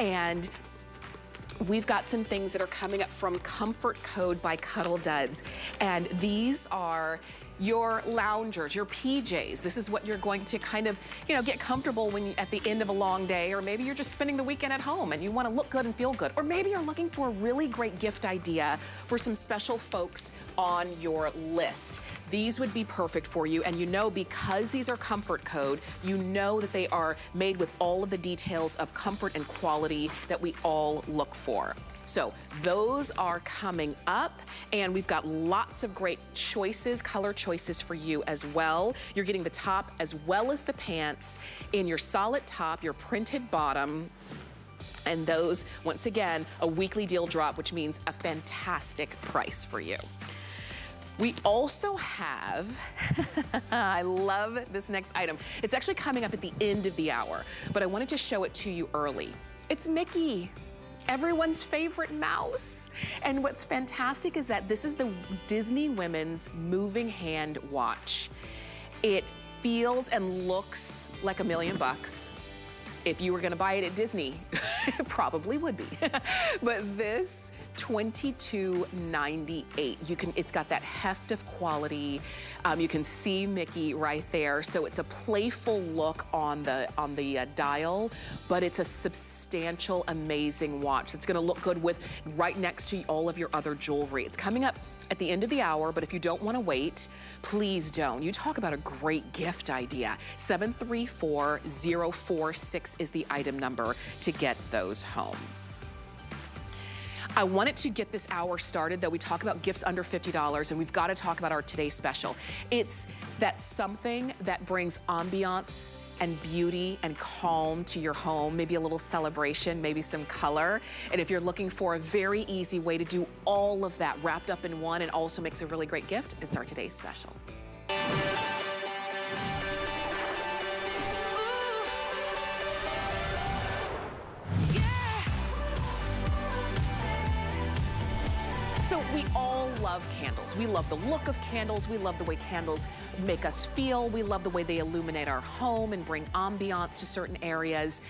And we've got some things that are coming up from Comfort Code by Cuddle Duds. And these are your loungers, your PJs. This is what you're going to kind of, you know, get comfortable when you, at the end of a long day, or maybe you're just spending the weekend at home and you want to look good and feel good. Or maybe you're looking for a really great gift idea for some special folks on your list. These would be perfect for you. And you know, because these are Comfort Code, you know that they are made with all of the details of comfort and quality that we all look for. So those are coming up, and we've got lots of great choices, color choices for you as well. You're getting the top as well as the pants in your solid top, your printed bottom. And those, once again, a weekly deal drop, which means a fantastic price for you. We also have, I love this next item. It's actually coming up at the end of the hour, but I wanted to show it to you early. It's Mickey. Everyone's favorite mouse. And what's fantastic is that this is the Disney Women's Moving Hand Watch. It feels and looks like $1,000,000. If you were gonna buy it at Disney, it probably would be. But this, $22.98. You can, it's got that heft of quality. You can see Mickey right there. So it's a playful look on the dial, but it's a substantial, amazing watch. It's gonna look good with right next to all of your other jewelry. It's coming up at the end of the hour, but if you don't wanna wait, please don't. You talk about a great gift idea. 734046 is the item number to get those home. I wanted to get this hour started, though we talk about gifts under $50, and we've got to talk about our today's special. It's that something that brings ambiance and beauty and calm to your home, maybe a little celebration, maybe some color. And if you're looking for a very easy way to do all of that wrapped up in one and also makes a really great gift, it's our today's special. We all love candles. We love the look of candles. We love the way candles make us feel. We love the way they illuminate our home and bring ambiance to certain areas.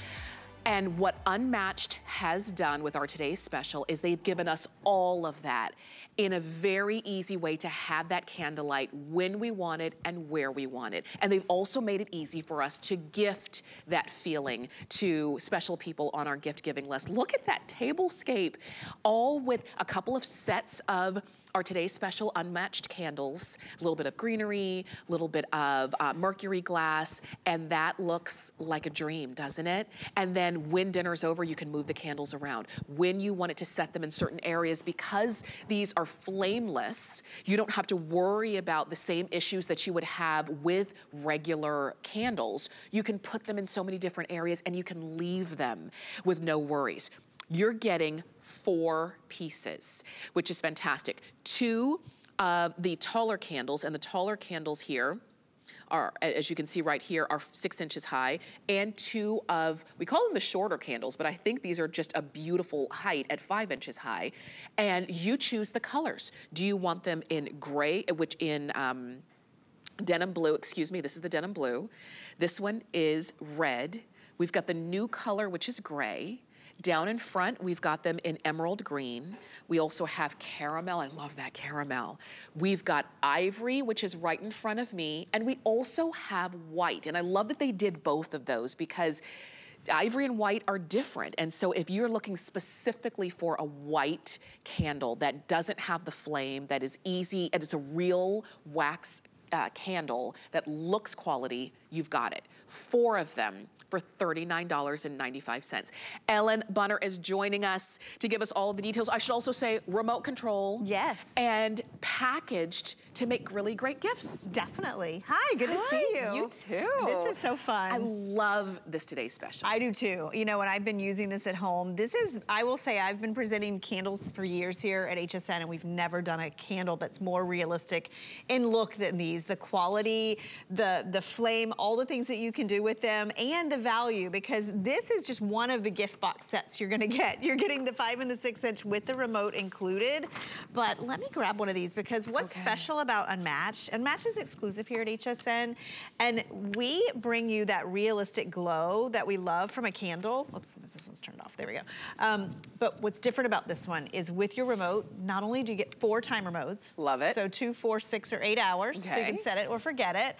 And what Unmatched has done with our today's special is they've given us all of that in a very easy way to have that candlelight when we want it and where we want it. And they've also made it easy for us to gift that feeling to special people on our gift giving list. Look at that tablescape, all with a couple of sets of our today's special Unmatched candles, a little bit of greenery, a little bit of mercury glass, and that looks like a dream, doesn't it? And then when dinner's over, you can move the candles around. When you wanted to set them in certain areas, because these are flameless, you don't have to worry about the same issues that you would have with regular candles. You can put them in so many different areas and you can leave them with no worries. You're getting 4 pieces, which is fantastic. 2 of the taller candles, and the taller candles here are, as you can see right here, are 6 inches high, and 2 of, we call them the shorter candles, but I think these are just a beautiful height at 5 inches high. And you choose the colors. Do you want them in gray, which in denim blue, excuse me, this is the denim blue. This one is red. We've got the new color, which is gray. Down in front, we've got them in emerald green. We also have caramel, I love that caramel. We've got ivory, which is right in front of me, and we also have white. And I love that they did both of those, because ivory and white are different. And so if you're looking specifically for a white candle that doesn't have the flame, that is easy, and it's a real wax candle that looks quality, you've got it. 4 of them for $39.95. Ellen Bunner is joining us to give us all the details. I should also say remote control. Yes. And packaged to make really great gifts. Definitely. Hi, good to see you. You too. This is so fun. I love this today's special. I do too. You know, and I've been using this at home. This is, I will say, I've been presenting candles for years here at HSN, and we've never done a candle that's more realistic in look than these. The quality, the flame, all the things that you can do with them, and the value, because this is just one of the gift box sets you're gonna get. You're getting the 5 and the 6 inch with the remote included. But let me grab one of these, because what's special all about Unmatched. Unmatched is exclusive here at HSN, and we bring you that realistic glow that we love from a candle. Oops, this one's turned off, there we go. But what's different about this one is with your remote, not only do you get 4 time remotes. Love it. So 2, 4, 6, or 8 hours, okay. So you can set it or forget it.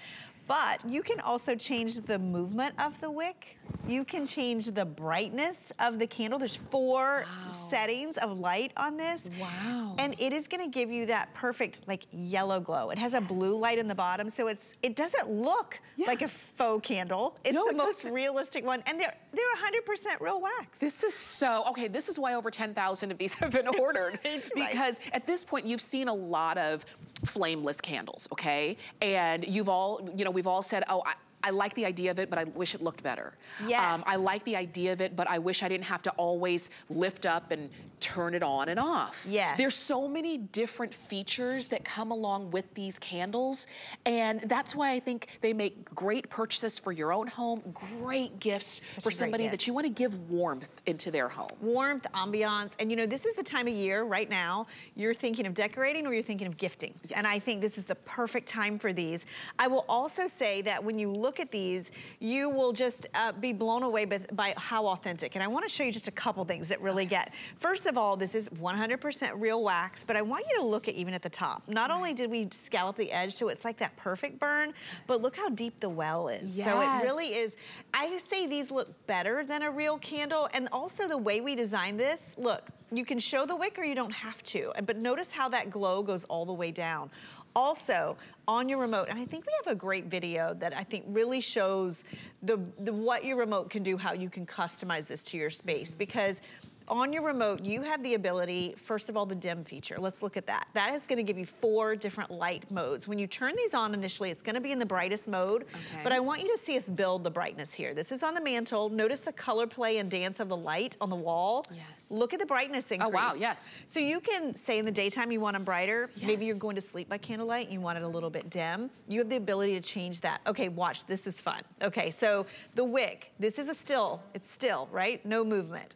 But you can also change the movement of the wick. You can change the brightness of the candle. There's 4 wow. settings of light on this. Wow. And it is gonna give you that perfect like yellow glow. It has a blue light in the bottom, so it doesn't look like a faux candle. It's the most realistic one. And they're 100% real wax. This is so, okay, this is why over 10,000 of these have been ordered. Because at this point, you've seen a lot of flameless candles, okay? And you've all, you know, we've all said, oh, I like the idea of it, but I wish it looked better. Yes. I like the idea of it, but I wish I didn't have to always lift up and turn it on and off. Yes. There's so many different features that come along with these candles, and that's why I think they make great purchases for your own home, great gifts for somebody that you want to give warmth into their home. Warmth, ambiance, and you know, this is the time of year right now, you're thinking of decorating or you're thinking of gifting. Yes. And I think this is the perfect time for these. I will also say that when you look at these, you will just be blown away by how authentic. And I want to show you just a couple things that really get. First of all, this is 100% real wax, but I want you to look at even at the top. Not only did we scallop the edge so it's like that perfect burn, but look how deep the well is. Yes. So it really is, I just say these look better than a real candle. And also the way we designed this, look, you can show the wick or you don't have to, but notice how that glow goes all the way down. Also, on your remote, and I think we have a great video that I think really shows the what your remote can do, how you can customize this to your space, because on your remote, you have the ability, first of all, the dim feature. Let's look at that. That is gonna give you 4 different light modes. When you turn these on initially, it's gonna be in the brightest mode, but I want you to see us build the brightness here. This is on the mantle. Notice the color play and dance of the light on the wall. Yes. Look at the brightness increase. Oh, wow, yes. So you can say in the daytime you want them brighter. Yes. Maybe you're going to sleep by candlelight and you want it a little bit dim. You have the ability to change that. Okay, watch, this is fun. Okay, so the wick, this is a still, it's still, right? No movement.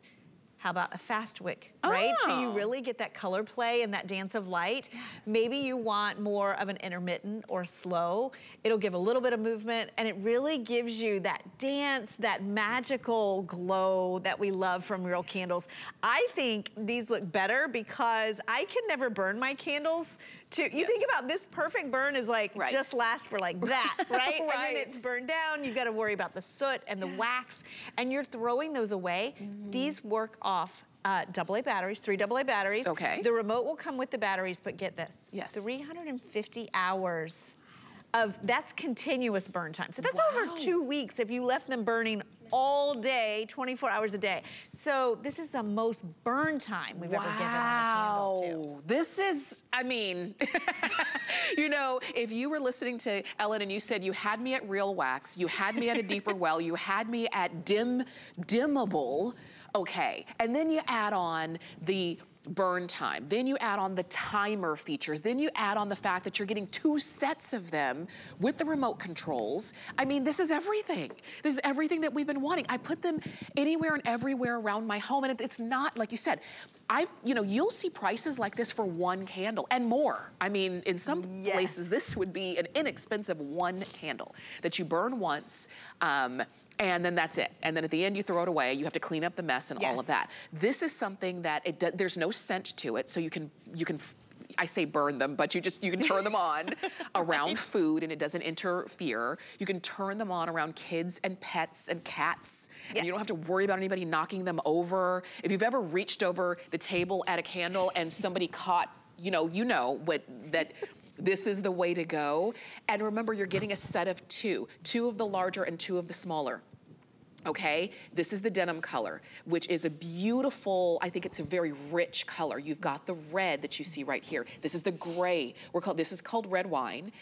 How about a fast wick, right? So you really get that color play and that dance of light. Maybe you want more of an intermittent or slow. It'll give a little bit of movement, and it really gives you that dance, that magical glow that we love from real candles. I think these look better because I can never burn my candles. You think about this perfect burn is like, just lasts for like that, right? And then it's burned down. You've got to worry about the soot and the wax, and you're throwing those away. These work off AA batteries, 3 AA batteries. Okay. The remote will come with the batteries, but get this. Yes. 350 hours of, that's continuous burn time. So that's over 2 weeks if you left them burning all day, 24 hours a day. So this is the most burn time we've ever given on a candle to. This is, I mean, you know, if you were listening to Ellen and you said you had me at real wax, you had me at a deeper well, you had me at dimmable, okay. And then you add on the burn time, then you add on the timer features, then you add on the fact that you're getting 2 sets of them with the remote controls. I mean, this is everything. This is everything that we've been wanting. I put them anywhere and everywhere around my home, and it's not, like you said, you know, you'll see prices like this for one candle and more. I mean, in some places, this would be an inexpensive one candle that you burn once, and then that's it. And then at the end, you throw it away. You have to clean up the mess and all of that. This is something that there's no scent to it, so you can. I say burn them, but you can turn them on around food and it doesn't interfere. You can turn them on around kids and pets and cats. Yeah. And you don't have to worry about anybody knocking them over. If you've ever reached over the table at a candle and somebody caught, you know what that. This is the way to go. And remember, you're getting a set of 2 of the larger and 2 of the smaller. Okay, this is the denim color, which is a beautiful, I think it's a very rich color. You've got the red that you see right here. This is the gray. This is called red wine.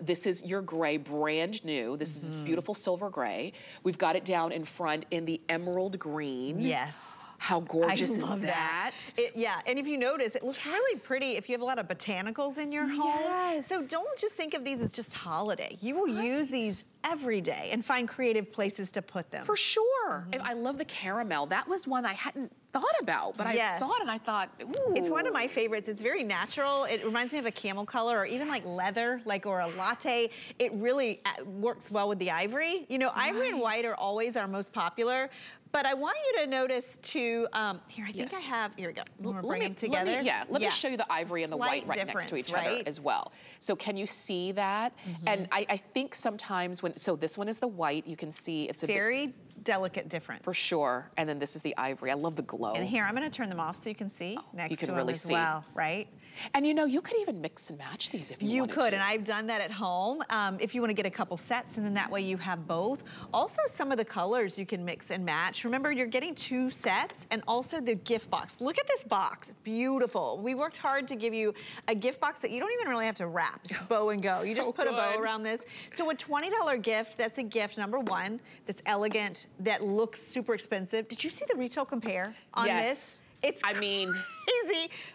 This is your gray, brand new. This is beautiful silver gray. We've got it down in front in the emerald green. Yes. How gorgeous is that? I love that. Yeah, and if you notice, it looks really pretty if you have a lot of botanicals in your home. So don't just think of these as just holiday. You will use these every day and find creative places to put them. For sure. Mm-hmm. I love the caramel. That was one I hadn't thought about, but yes. I saw it and I thought, ooh. It's one of my favorites. It's very natural. It reminds me of a camel color or even yes. like leather, like, or a latte. It really works well with the ivory. You know, right. ivory and white are always our most popular, but I want you to notice too, here, I think yes. I have, here we go. We're bringing them together. Let me show you the ivory and the white right next to each right? other as well. So can you see that? Mm-hmm. And I think sometimes when, so this one is the white, you can see it's a very delicate difference. For sure. And then this is the ivory. I love the glow. And here, I'm going to turn them off so you can see next to them as well, right? And you know, you could even mix and match these if you wanted to. You could, and I've done that at home. If you want to get a couple sets, and then that way you have both. Also, some of the colors you can mix and match. Remember, you're getting two sets, and also the gift box. Look at this box. It's beautiful. We worked hard to give you a gift box that you don't even really have to wrap. Just bow and go. You just put a bow around this. So a $20 gift, that's a gift, number one, that's elegant, that looks super expensive. Did you see the retail compare on this? It's crazy,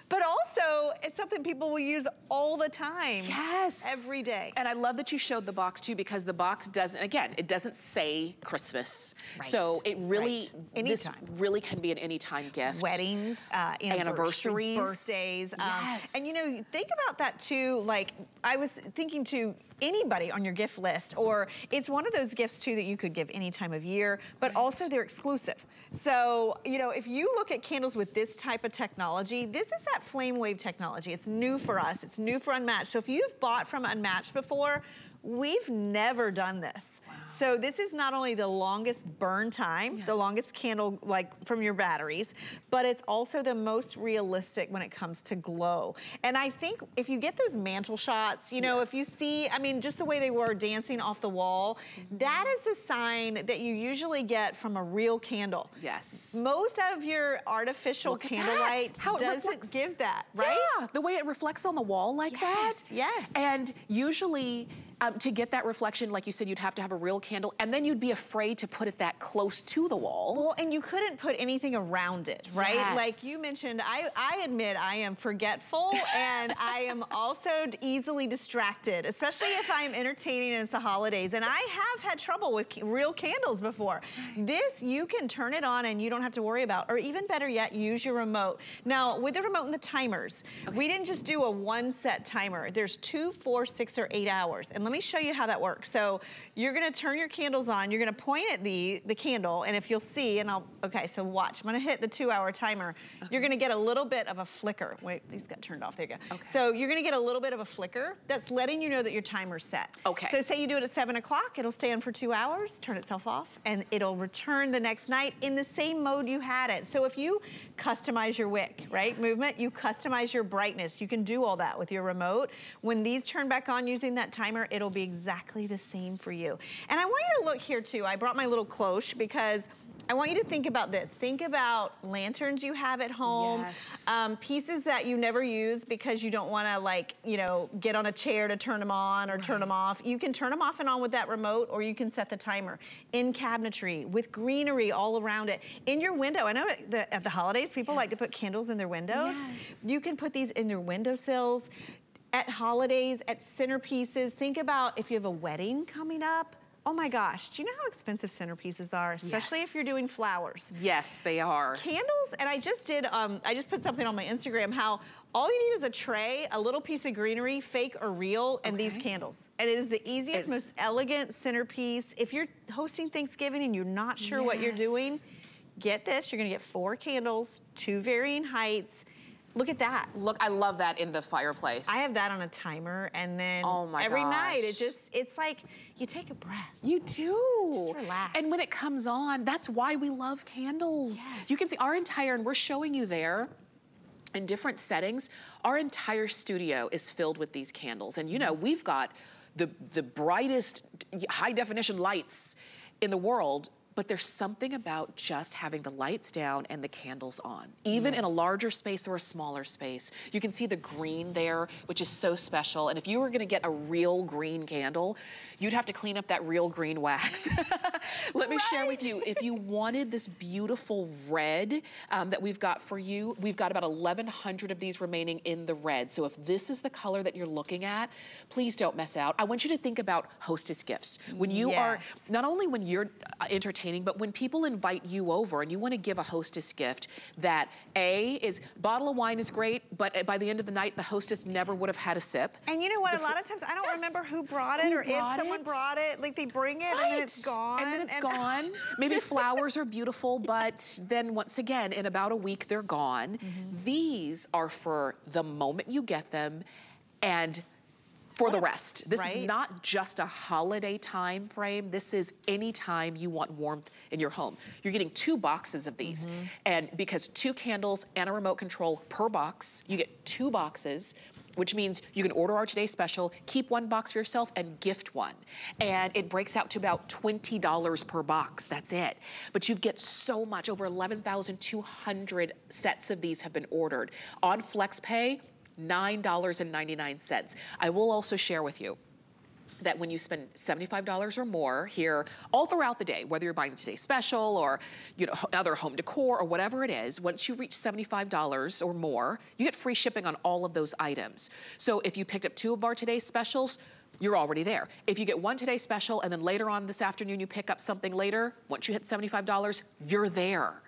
but also it's something people will use all the time. Yes. Every day. And I love that you showed the box too, because the box doesn't, again, it doesn't say Christmas. Right. So it really, this really can be an anytime gift. Weddings, anniversaries, birthdays. Yes. And you know, think about that too, like I was thinking to anybody on your gift list, or it's one of those gifts too that you could give any time of year, but right. also they're exclusive. So, you know, if you look at candles with this type of technology, this is that flame wave technology. It's new for us, it's new for Unmatched. So if you've bought from Unmatched before, we've never done this. Wow. So this is not only the longest burn time, yes. the longest candle like from your batteries, but it's also the most realistic when it comes to glow. And I think if you get those mantle shots, you know, yes. if you see, I mean, just the way they were dancing off the wall, mm-hmm. that is the sign that you usually get from a real candle. Yes. Most of your artificial candlelight doesn't give that, right? Yeah, the way it reflects on the wall like that. Yes, yes. And usually, to get that reflection, like you said, you'd have to have a real candle, and then you'd be afraid to put it that close to the wall. Well, and you couldn't put anything around it, right? Yes. Like you mentioned, I admit I am forgetful, and I am also easily distracted, especially if I'm entertaining and it's the holidays. And I have had trouble with real candles before. This, you can turn it on and you don't have to worry about, or even better yet, use your remote. Now, with the remote and the timers, we didn't just do a one-set timer. There's 2, 4, 6, or 8 hours. And let me show you how that works. So you're gonna turn your candles on, you're gonna point at the candle, and if you'll see, and I'll, okay, so watch, I'm gonna hit the 2 hour timer. Okay. You're gonna get a little bit of a flicker. Wait, these got turned off, there you go. Okay. So you're gonna get a little bit of a flicker that's letting you know that your timer's set. Okay. So say you do it at 7 o'clock, it'll stay on for 2 hours, turn itself off, and it'll return the next night in the same mode you had it. So if you customize your wick, right, movement, you customize your brightness, you can do all that with your remote. When these turn back on using that timer, it'll be exactly the same for you. And I want you to look here too. I brought my little cloche because I want you to think about this. Think about lanterns you have at home, yes. Pieces that you never use because you don't want to, like, you know, get on a chair to turn them on or right. turn them off. You can turn them off and on with that remote, or you can set the timer. In cabinetry, with greenery all around it. In your window, I know at the holidays, people yes. like to put candles in their windows. Yes. You can put these in your windowsills. At holidays, at centerpieces, think about if you have a wedding coming up. Oh my gosh, do you know how expensive centerpieces are? Especially yes. if you're doing flowers. Yes, they are. Candles, and I just did, I just put something on my Instagram how all you need is a tray, a little piece of greenery, fake or real, and okay. these candles. And it is the easiest, most elegant centerpiece. If you're hosting Thanksgiving and you're not sure yes. what you're doing, get this. You're gonna get 4 candles, 2 varying heights. Look at that. Look, I love that in the fireplace. I have that on a timer, and then every night it just, it's like you take a breath. You do. Just relax. And when it comes on, that's why we love candles. Yes. You can see our entire, and we're showing you there in different settings, our entire studio is filled with these candles. And you know, we've got the brightest high definition lights in the world But there's something about just having the lights down and the candles on. Even in a larger space or a smaller space, you can see the green there, which is so special. And if you were gonna get a real green candle, you'd have to clean up that real green wax. Let me share with you, if you wanted this beautiful red that we've got for you, we've got about 1,100 of these remaining in the red. So if this is the color that you're looking at, please don't mess out. I want you to think about hostess gifts. When you are, not only when you're entertaining, but when people invite you over and you want to give a hostess gift that is bottle of wine is great, but by the end of the night, the hostess never would have had a sip. And you know what? A lot of times, I don't remember who brought it or if someone brought it. Like they bring it and then it's gone. And then it's gone. Maybe flowers are beautiful, but then once again, in about a week, they're gone. These are for the moment you get them and for the rest. This is not just a holiday time frame. This is any time you want warmth in your home. You're getting 2 boxes of these. And because 2 candles and a remote control per box, you get 2 boxes, which means you can order our Today Special, keep 1 box for yourself, and gift 1. And it breaks out to about $20 per box, that's it. But you get so much. Over 11,200 sets of these have been ordered. On FlexPay, $9.99. I will also share with you that when you spend $75 or more here all throughout the day, whether you're buying the Today Special or other home decor or whatever it is, once you reach $75 or more, you get free shipping on all of those items. So if you picked up 2 of our Today Specials, you're already there. If you get 1 Today Special and then later on this afternoon you pick up something later, once you hit $75, you're there.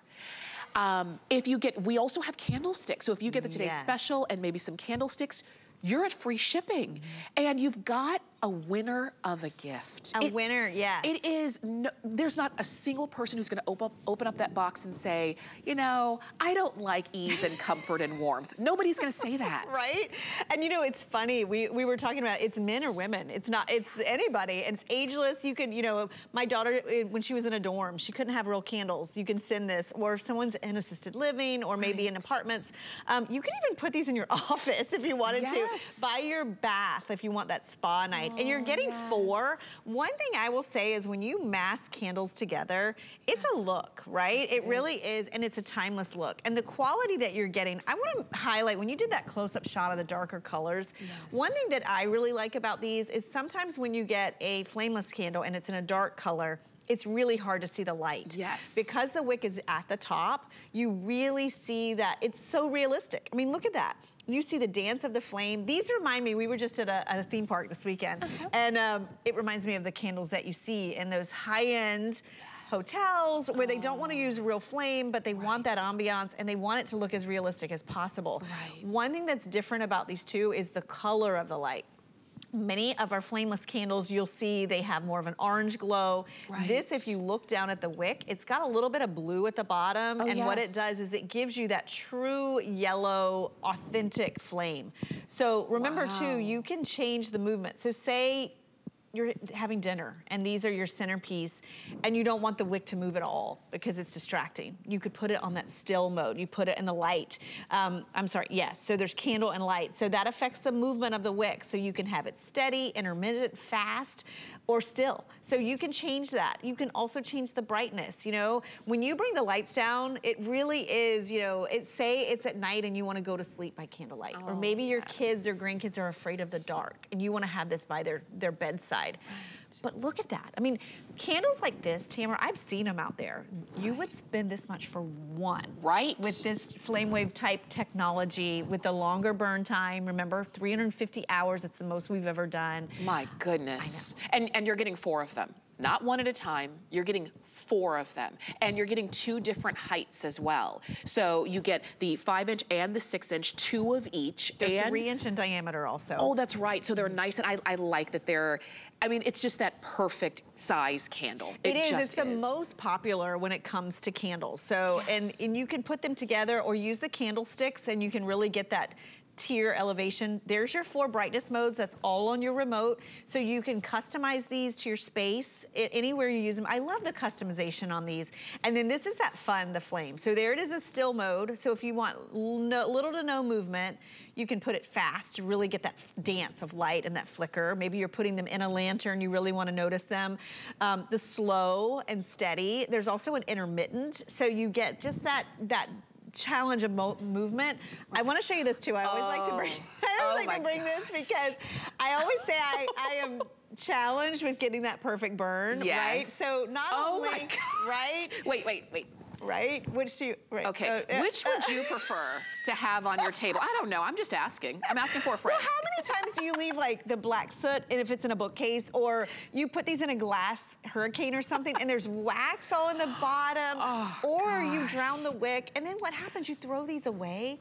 If you get, we also have candlesticks. So if you get the Today Special and maybe some candlesticks, you're at free shipping. And you've got a winner of a gift. It is, there's not a single person who's gonna open up that box and say, you know, I don't like ease and comfort and warmth. Nobody's gonna say that. Right? And you know, it's funny, we were talking about, it's men or women. It's not, it's anybody. It's ageless. You can, you know, my daughter, when she was in a dorm, she couldn't have real candles. You can send this, or if someone's in assisted living or maybe in apartments, you can even put these in your office if you wanted to. By your bath, if you want that spa night. And you're getting 4. One thing I will say is when you mass candles together, it's a look, right? It really is, and it's a timeless look. And the quality that you're getting, I want to highlight, when you did that close-up shot of the darker colors, one thing that I really like about these is sometimes when you get a flameless candle and it's in a dark color, it's really hard to see the light. Because the wick is at the top, you really see that. It's so realistic. I mean, look at that. You see the dance of the flame. These remind me, we were just at a theme park this weekend, and it reminds me of the candles that you see in those high-end hotels where they don't want to use real flame, but they want that ambiance and they want it to look as realistic as possible. One thing that's different about these two is the color of the light. Many of our flameless candles, you'll see they have more of an orange glow. This, if you look down at the wick, it's got a little bit of blue at the bottom. And what it does is it gives you that true yellow, authentic flame. So remember too, you can change the movement. So say you're having dinner and these are your centerpiece and you don't want the wick to move at all because it's distracting. You could put it on that still mode. You put it in the light. So there's candle and light. So that affects the movement of the wick. So you can have it steady, intermittent, fast, or still. So you can change that. You can also change the brightness. You know, when you bring the lights down, it really is, you know, it's, say it's at night and you want to go to sleep by candlelight. Or maybe your kids or grandkids are afraid of the dark and you want to have this by their bedside. But look at that. I mean, candles like this, Tamara, I've seen them out there. You would spend this much for 1. With this flame wave type technology, with the longer burn time. Remember, 350 hours, it's the most we've ever done. My goodness. I know. And you're getting 4 of them. Not 1 at a time, you're getting 4 of them. And you're getting 2 different heights as well. So you get the 5-inch and the 6-inch, 2 of each. They're and 3-inch in diameter also. Oh, that's right. So they're nice, and I like that they're, I mean, it's just that perfect size candle. It's the most popular when it comes to candles. So, and you can put them together or use the candlesticks and you can really get that tier elevation. There's your four brightness modes. That's all on your remote. So you can customize these to your space, anywhere you use them. I love the customization on these. And then this is that fun, the flame. So there it is, a still mode. So if you want little to no movement, you can put it fast to really get that dance of light and that flicker. Maybe you're putting them in a lantern, you really want to notice them. The slow and steady. There's also an intermittent. So you get just that challenge of movement. I want to show you this too. I always like to bring, this because I always say I am challenged with getting that perfect burn, right? So not only, right? Wait. Right? Which do you, which would you prefer to have on your table? I don't know, I'm just asking. I'm asking for a friend. Well, how many times do you leave like the black soot, and if it's in a bookcase, or you put these in a glass hurricane or something and there's wax all in the bottom, you drown the wick, and then what happens? You throw these away.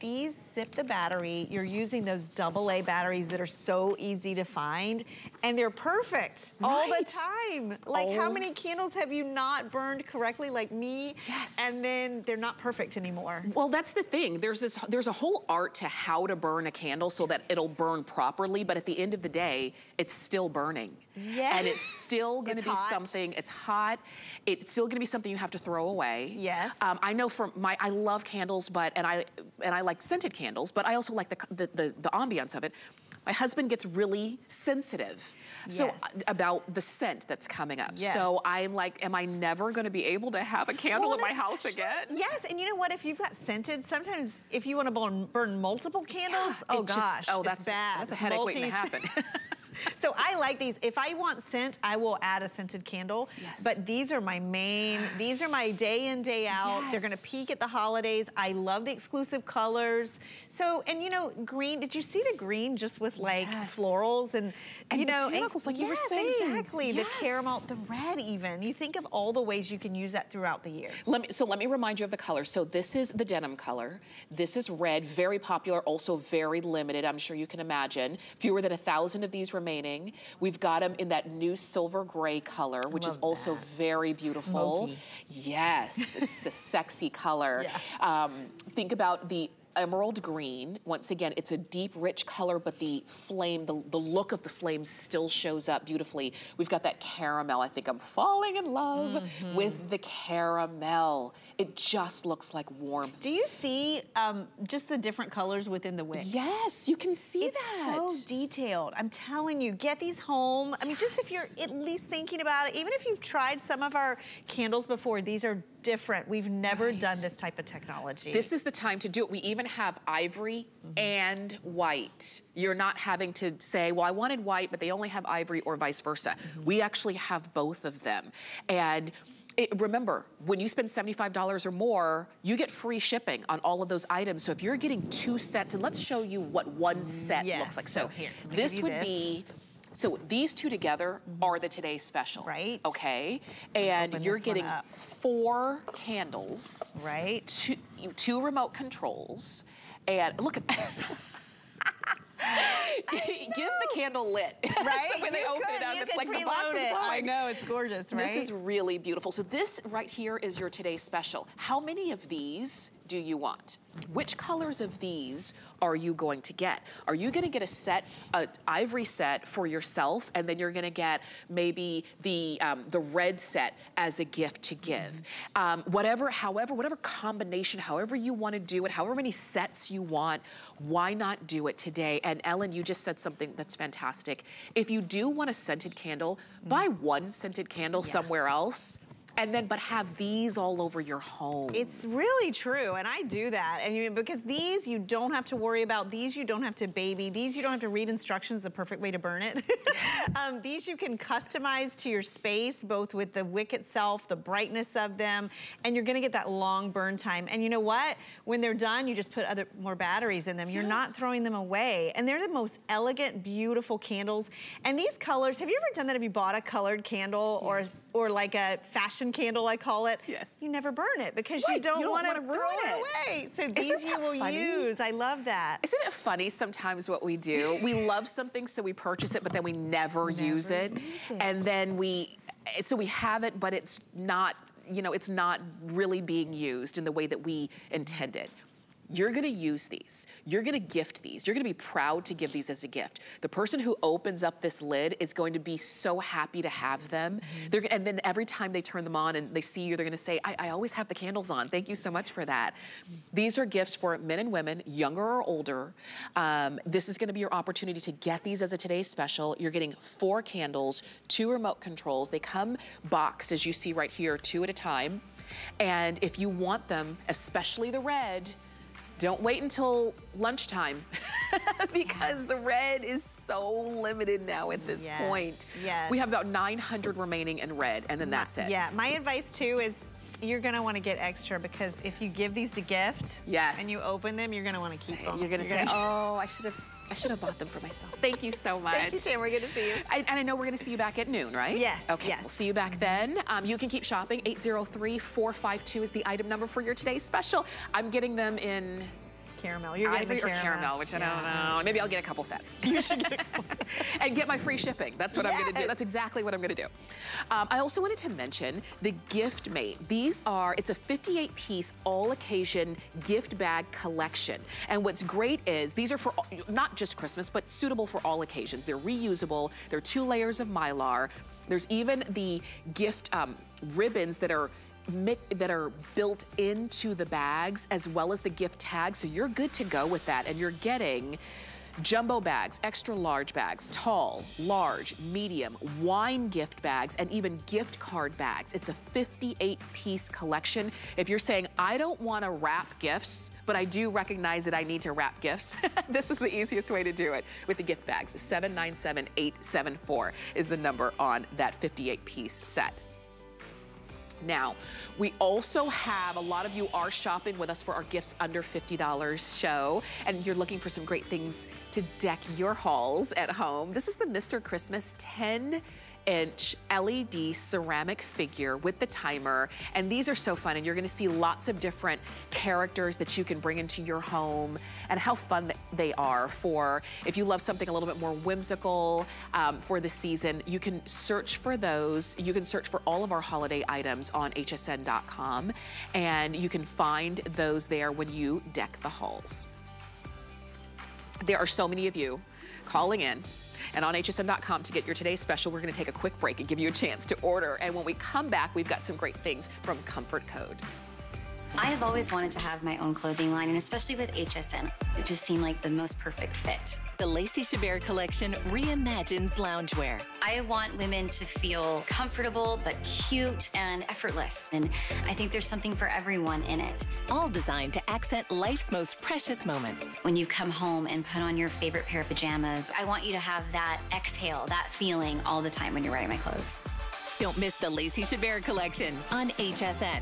These zip the battery. You're using those AA batteries that are so easy to find, and they're perfect all the time. Like how many candles have you not burned correctly, like me? Yes. And then they're not perfect anymore. Well, that's the thing. There's a whole art to how to burn a candle so that it'll burn properly, but at the end of the day, it's still burning. Yes. And it's still gonna be something, it's hot, it's still gonna be something you have to throw away. Yes. I know from my, I love candles, but, and I like scented candles, but I also like the ambiance of it. My husband gets really sensitive about the scent that's coming up. Yes. So I'm like, am I never gonna be able to have a candle in my house again? Yes, and you know what, if you've got scented, sometimes if you wanna burn multiple candles, that's bad. That's a headache waiting to happen. So I like these. If I want scent, I will add a scented candle. Yes. But these are my main, these are my day in, day out. Yes. They're gonna peak at the holidays. I love the exclusive colors. So, and you know, green, did you see the green just with like florals and you know, botanicals, like you were saying. Exactly, the caramel, the red even. You think of all the ways you can use that throughout the year. So let me remind you of the colors. So this is the denim color. This is red, very popular, also very limited. I'm sure you can imagine. Fewer than 1,000 of these remaining. We've got them in that new silver gray color, which is also very beautiful. Smoky. Yes, it's a sexy color. Yeah. Think about the emerald green. Once again, it's a deep, rich color, but the flame, the look of the flame still shows up beautifully. We've got that caramel. I think I'm falling in love with the caramel. It just looks like warmth. Do you see just the different colors within the wick? Yes, you can see that. It's so detailed. I'm telling you, get these home. I mean, just if you're at least thinking about it, even if you've tried some of our candles before, these are different. We've never done this type of technology. This is the time to do it. We even have ivory and white. You're not having to say, well, I wanted white, but they only have ivory, or vice versa. We actually have both of them. And remember, when you spend $75 or more, you get free shipping on all of those items. So if you're getting two sets, and let's show you what one set looks like. So here, this would be, so these two together are the Today Special. Right. Okay, and you're getting 4 candles. Right. Two remote controls, and look at that. Give the candle lit. Right? So when they open it up, it's like the box is blowing. I know, it's gorgeous, right? This is really beautiful. So this right here is your Today Special. How many of these do you want? Which colors of these are you going to get? Are you gonna get a set, an ivory set for yourself, and then you're gonna get maybe the red set as a gift to give? Whatever combination, however you wanna do it, however many sets you want, why not do it today? And Ellen, you just said something that's fantastic. If you do want a scented candle, buy one scented candle somewhere else, but have these all over your home. It's really true, and I do that. And because these you don't have to worry about, these you don't have to baby, these you don't have to read instructions the perfect way to burn it. These you can customize to your space, both with the wick itself, the brightness of them, and you're gonna get that long burn time. And you know what? When they're done, you just put more batteries in them. You're not throwing them away. And they're the most elegant, beautiful candles. And these colors, have you ever done that if you bought a colored candle or like a fashion candle, I call it. Yes. You never burn it because you don't want to throw it away. So these you will use. I love that. Isn't it funny sometimes what we do? We love something, so we purchase it, but then we never use it. And then we have it, but it's not really being used in the way that we intended. You're gonna use these. You're gonna gift these. You're gonna be proud to give these as a gift. The person who opens up this lid is going to be so happy to have them. And then every time they turn them on and they see you, they're gonna say, I always have the candles on. Thank you so much for that. These are gifts for men and women, younger or older. This is gonna be your opportunity to get these as a Today Special. You're getting 4 candles, 2 remote controls. They come boxed, as you see right here, 2 at a time. And if you want them, especially the red, don't wait until lunchtime because the red is so limited now at this point. Yes. We have about 900 remaining in red, and then that's it. Yeah, my advice too is you're gonna wanna get extra, because if you give these to gift and you open them, you're gonna wanna keep them. You're gonna say, oh, I should have bought them for myself. Thank you so much. Thank you, Sam. We're good to see you. And I know we're going to see you back at noon, right? Yes. Okay. Yes. We'll see you back then. You can keep shopping. 803-452 is the item number for your Today's Special. I'm getting them in caramel. You're getting caramel. Caramel, which I don't know. Maybe I'll get a couple sets. You should get a couple sets. And get my free shipping. That's what I'm going to do. That's exactly what I'm going to do. I also wanted to mention the Gift Mate. These are, it's a 58-piece all-occasion gift bag collection. And what's great is these are for not just Christmas, but suitable for all occasions. They're reusable. They're 2 layers of Mylar. There's even the gift ribbons that are built into the bags, as well as the gift tags, so you're good to go with that. And you're getting jumbo bags, extra large bags, tall, large, medium, wine gift bags, and even gift card bags. It's a 58-piece collection. If you're saying, I don't want to wrap gifts, but I do recognize that I need to wrap gifts, this is the easiest way to do it with the gift bags. 797-874 is the number on that 58-piece set. Now, we also have, a lot of you are shopping with us for our Gifts Under $50 show, and you're looking for some great things to deck your halls at home. This is the Mr. Christmas 10-inch LED ceramic figure with the timer, and these are so fun, and you're gonna see lots of different characters that you can bring into your home, and how fun they are for, if you love something a little bit more whimsical for the season, you can search for those. You can search for all of our holiday items on hsn.com, and you can find those there when you deck the halls. There are so many of you calling in and on hsn.com to get your Today's Special. We're gonna take a quick break and give you a chance to order. And when we come back, we've got some great things from Comfort Code. I have always wanted to have my own clothing line, and especially with HSN, it just seemed like the most perfect fit. The Lacey Chabert collection reimagines loungewear. I want women to feel comfortable, but cute and effortless. And I think there's something for everyone in it. All designed to accent life's most precious moments. When you come home and put on your favorite pair of pajamas, I want you to have that exhale, that feeling all the time when you're wearing my clothes. Don't miss the Lacey Chabert collection on HSN.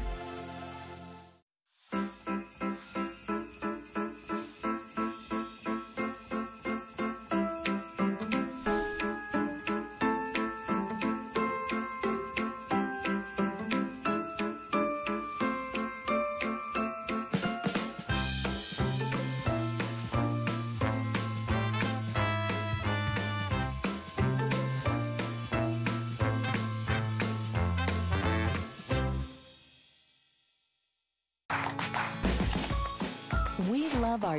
Our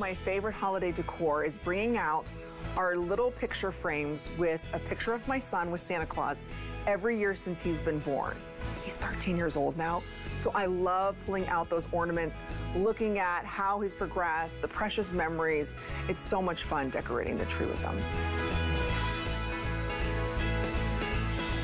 My favorite holiday decor is bringing out our little picture frames with a picture of my son with Santa Claus every year since he's been born. He's 13 years old now, so I love pulling out those ornaments, looking at how he's progressed, the precious memories. It's so much fun decorating the tree with them.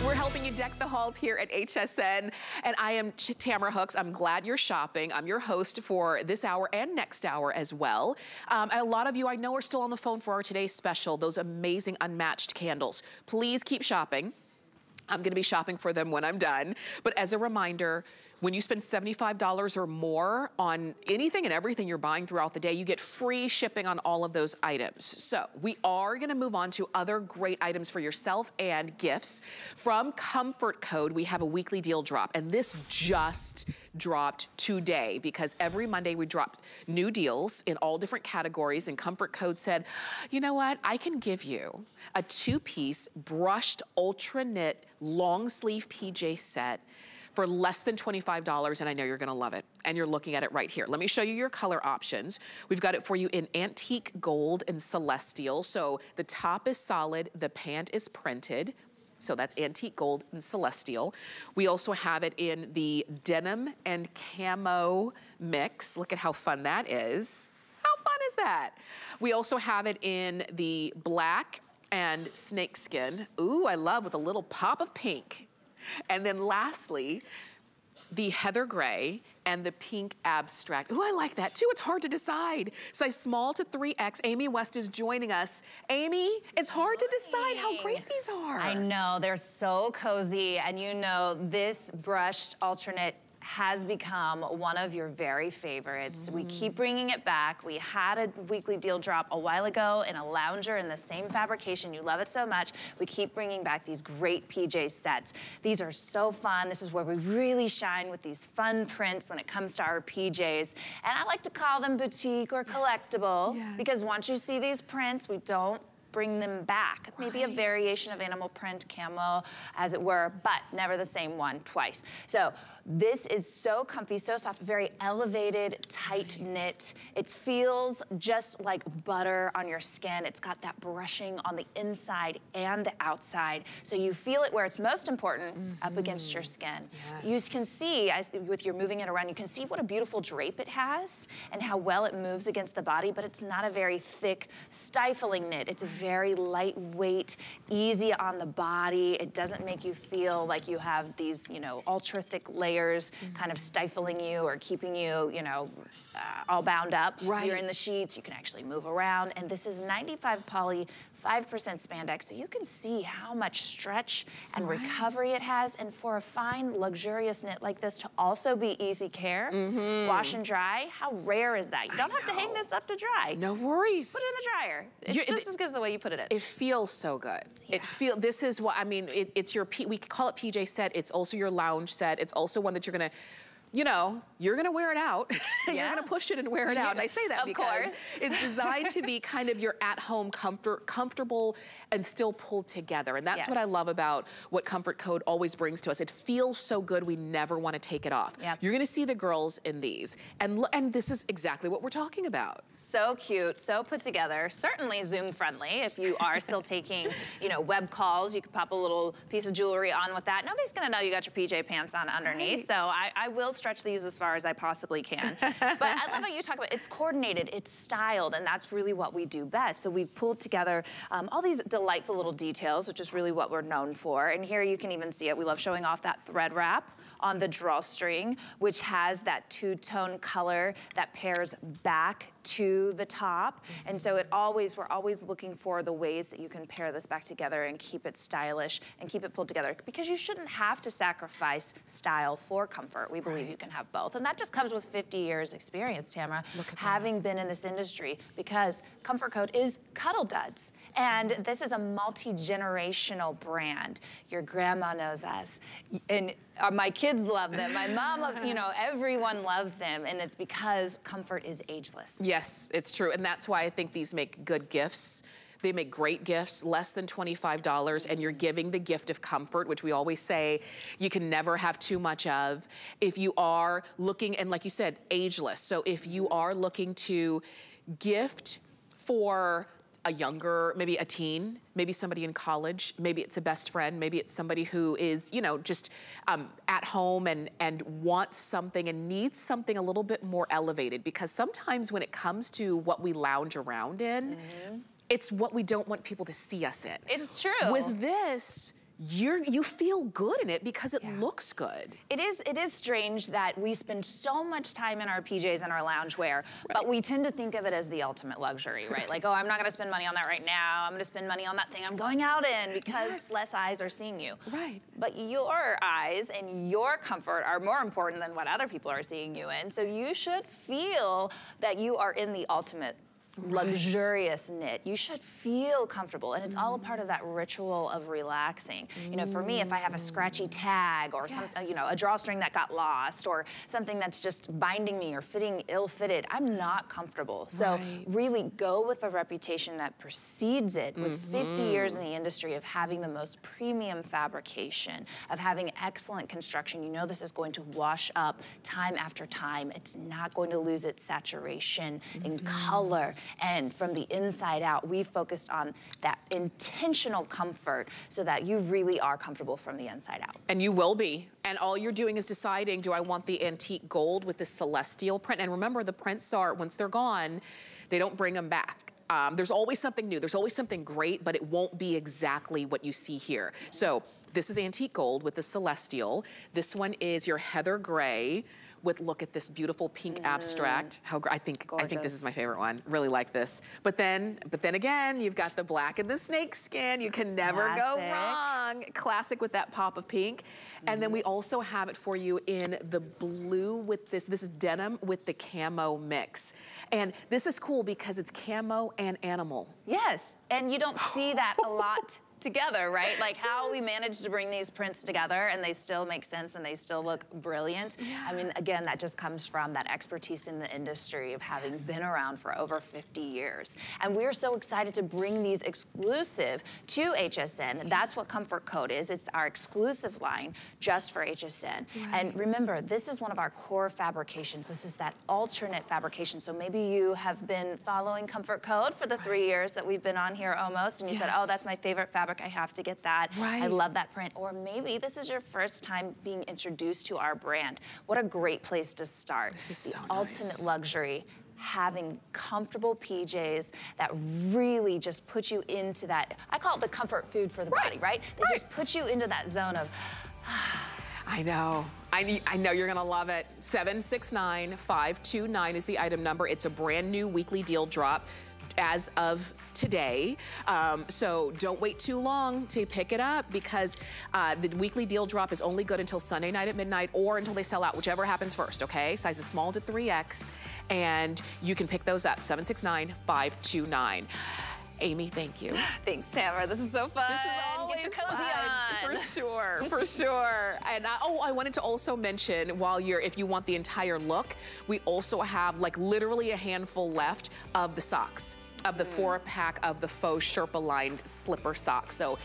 We're helping you deck the halls here at HSN, and I am Tamara Hooks. I'm glad you're shopping. I'm your host for this hour and next hour as well. A lot of you I know are still on the phone for our Today's Special, those amazing Unmatched candles. Please keep shopping. I'm gonna be shopping for them when I'm done. But as a reminder, When you spend $75 or more on anything and everything you're buying throughout the day, you get free shipping on all of those items. So we are gonna move on to other great items for yourself and gifts. From Comfort Code, we have a weekly deal drop, and this just dropped today because every Monday we drop new deals in all different categories, and Comfort Code said, you know what, I can give you a two-piece brushed ultra knit long sleeve PJ set for less than $25, and I know you're gonna love it. And you're looking at it right here. Let me show you your color options. We've got it for you in antique gold and celestial. So the top is solid, the pant is printed. So that's antique gold and celestial. We also have it in the denim and camo mix. Look at how fun that is. How fun is that? We also have it in the black and snakeskin. Ooh, I love, with a little pop of pink. And then lastly, the heather gray and the pink abstract. Ooh, I like that too. It's hard to decide. Size small to 3X. Amy West is joining us. Amy, it's hard to decide how great these are. I know, they're so cozy. And you know, this brushed alternate has become one of your very favorites. We keep bringing it back. We had a weekly deal drop a while ago in a lounger in the same fabrication. You love it so much. We keep bringing back these great PJ sets. These are so fun. This is where we really shine with these fun prints when it comes to our PJs. And I like to call them boutique or collectible because once you see these prints, we don't bring them back. Maybe a variation of animal print, camo, as it were, but never the same one twice. So this is so comfy, so soft, very elevated, tight knit. It feels just like butter on your skin. It's got that brushing on the inside and the outside. So you feel it where it's most important, up against your skin. Yes. You can see, as with your moving it around, you can see what a beautiful drape it has and how well it moves against the body, but it's not a very thick, stifling knit. It's a very lightweight, easy on the body. It doesn't make you feel like you have these, you know, ultra thick layers kind of stifling you or keeping you, you know, all bound up. You're in the sheets, you can actually move around. And this is 95 poly, 5% spandex, so you can see how much stretch and recovery it has. And for a fine, luxurious knit like this to also be easy care, wash and dry, how rare is that? You don't have to hang this up to dry. No worries. Put it in the dryer. It's just as good as the way you put it in. It feels so good. This is what, I mean, it's your, we call it PJ set. It's also your lounge set. It's also one that you're gonna, you know, you're gonna wear it out. You're gonna push it and wear it out. And I say that because it's designed to be kind of your at-home comfortable and still pulled together. And that's what I love about what Comfort Code always brings to us. It feels so good, we never wanna take it off. You're gonna see the girls in these. And this is exactly what we're talking about. So cute, so put together, certainly Zoom friendly. If you are still taking, you know, web calls, you can pop a little piece of jewelry on with that. Nobody's gonna know you got your PJ pants on underneath. So I will stretch these as far as I possibly can. But I love how you talk about it's coordinated, it's styled, and that's really what we do best. So we've pulled together all these delightful little details, which is really what we're known for. And here you can even see it. We love showing off that thread wrap on the drawstring, which has that two-tone color that pairs back to the top. And so it always, we're always looking for the ways that you can pair this back together and keep it stylish and keep it pulled together, because you shouldn't have to sacrifice style for comfort. We believe you can have both. And that just comes with 50 years experience, Tamara, having been in this industry, because Comfort Code is Cuddle Duds. And this is a multi-generational brand. Your grandma knows us. And my kids love them. My mom loves, you know, everyone loves them. And it's because comfort is ageless. Yes, it's true. And that's why I think these make good gifts. They make great gifts, less than $25, and you're giving the gift of comfort, which we always say you can never have too much of. If you are looking, and like you said, ageless. So if you are looking to gift for a younger, maybe a teen, maybe somebody in college, maybe it's a best friend, maybe it's somebody who is, you know, just at home and wants something and needs something a little bit more elevated, because sometimes when it comes to what we lounge around in, it's what we don't want people to see us in. It's true. With this, you feel good in it because it looks good. It is strange that we spend so much time in our PJs and our loungewear, but we tend to think of it as the ultimate luxury, right? Like, oh, I'm not gonna spend money on that right now. I'm gonna spend money on that thing I'm going out in because less eyes are seeing you. Right. But your eyes and your comfort are more important than what other people are seeing you in. So you should feel that you are in the ultimate luxurious knit. You should feel comfortable, and it's all a part of that ritual of relaxing. You know, for me, if I have a scratchy tag or some, you know, a drawstring that got lost or something that's just binding me or fitting ill-fitted, I'm not comfortable. So really go with a reputation that precedes it, with 50 years in the industry of having the most premium fabrication, of having excellent construction. You know this is going to wash up time after time. It's not going to lose its saturation in color. And from the inside out, we focused on that intentional comfort so that you really are comfortable from the inside out. And you will be. And all you're doing is deciding, do I want the antique gold with the celestial print? And remember, the prints are, once they're gone, they don't bring them back. There's always something new. There's always something great, but it won't be exactly what you see here. So this is antique gold with the celestial. This one is your heather gray with, look at this beautiful pink abstract. How I think this is my favorite one. Really like this. But then again, you've got the black and the snake skin. You can never go wrong. Classic with that pop of pink. And then we also have it for you in the blue with this. This is denim with the camo mix. And this is cool because it's camo and animal. Yes, and you don't see that a lot together, right? Like how we managed to bring these prints together and they still make sense and they still look brilliant. Yeah. I mean, again, that just comes from that expertise in the industry of having been around for over 50 years. And we're so excited to bring these exclusive to HSN. That's what Comfort Code is. It's our exclusive line just for HSN. And remember, this is one of our core fabrications. This is that alternate fabrication. So maybe you have been following Comfort Code for the 3 years that we've been on here almost, and you said, oh, that's my favorite fabric. I have to get that. I love that print. Or maybe this is your first time being introduced to our brand. What a great place to start. This is so nice. Ultimate luxury, having comfortable PJs that really just put you into that, I call it the comfort food for the body, right? They just put you into that zone of, I know. I know you're gonna love it. 769-529 is the item number. It's a brand new weekly deal drop as of today. So don't wait too long to pick it up because the weekly deal drop is only good until Sunday night at midnight or until they sell out, whichever happens first, okay? Sizes small to 3X, and you can pick those up, 769-529. Amy, thank you. Thanks, Tamara. This is so fun. This is get your cozy on. For sure, for sure. And I wanted to also mention, while you're, if you want the entire look, we also have like literally a handful left of the socks, of the 4-pack of the faux Sherpa-lined slipper socks. So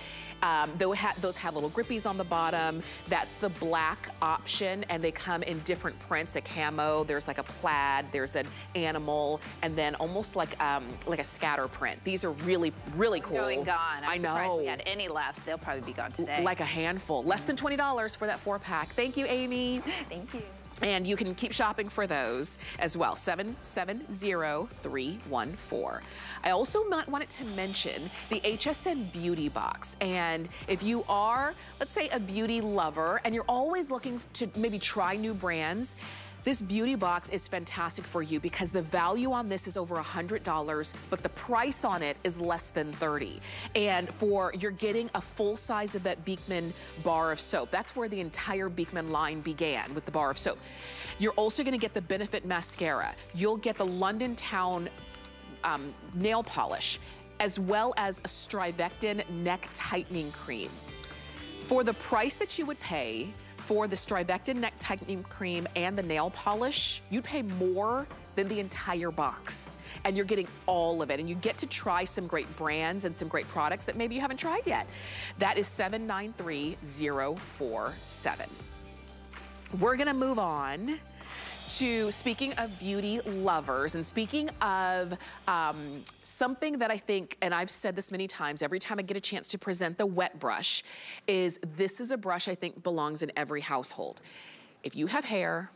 those have little grippies on the bottom. That's the black option, and they come in different prints, a camo, there's like a plaid, there's an animal, and then almost like a scatter print. These are really, really cool. Going gone. I'm surprised we had any left. They'll probably be gone today. Like a handful. Less than $20 for that 4-pack. Thank you, Amy. Thank you. And you can keep shopping for those as well, 770-314. I also wanted to mention the HSN Beauty Box. And if you are, let's say, a beauty lover, and you're always looking to maybe try new brands, this beauty box is fantastic for you because the value on this is over $100, but the price on it is less than $30. And for, you're getting a full size of that Beekman bar of soap. That's where the entire Beekman line began, with the bar of soap. You're also gonna get the Benefit mascara. You'll get the London Town nail polish, as well as a Strivectin neck tightening cream. For the price that you would pay for the Strivectin neck tightening cream and the nail polish, you'd pay more than the entire box. And you're getting all of it. And you get to try some great brands and some great products that maybe you haven't tried yet. That is 793-047. We're gonna move on to, speaking of beauty lovers and speaking of something that I think, and I've said this many times, every time I get a chance to present the Wet Brush, is this is a brush I think belongs in every household. If you have hair,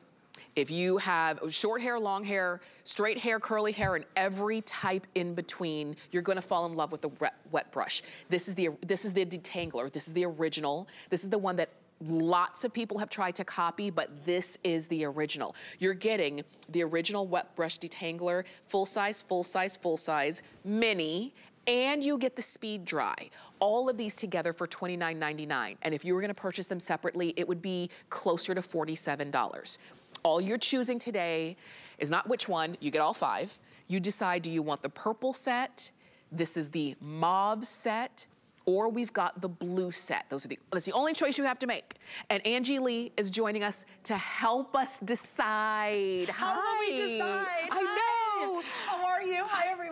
If you have short hair, long hair, straight hair, curly hair, and every type in between, you're gonna fall in love with the Wet Brush. This is the detangler. This is the original. This is the one that lots of people have tried to copy, but this is the original. You're getting the original Wet Brush detangler, full size, full size, full size, mini, and you get the speed dry. All of these together for $29.99. And if you were gonna purchase them separately, it would be closer to $47. All you're choosing today is not which one, you get all five. You decide, do you want the purple set? This is the mauve set, or we've got the blue set. That's the only choice you have to make. And Angie Lee is joining us to help us decide. How do we decide? I know. How are you? Hi, everyone.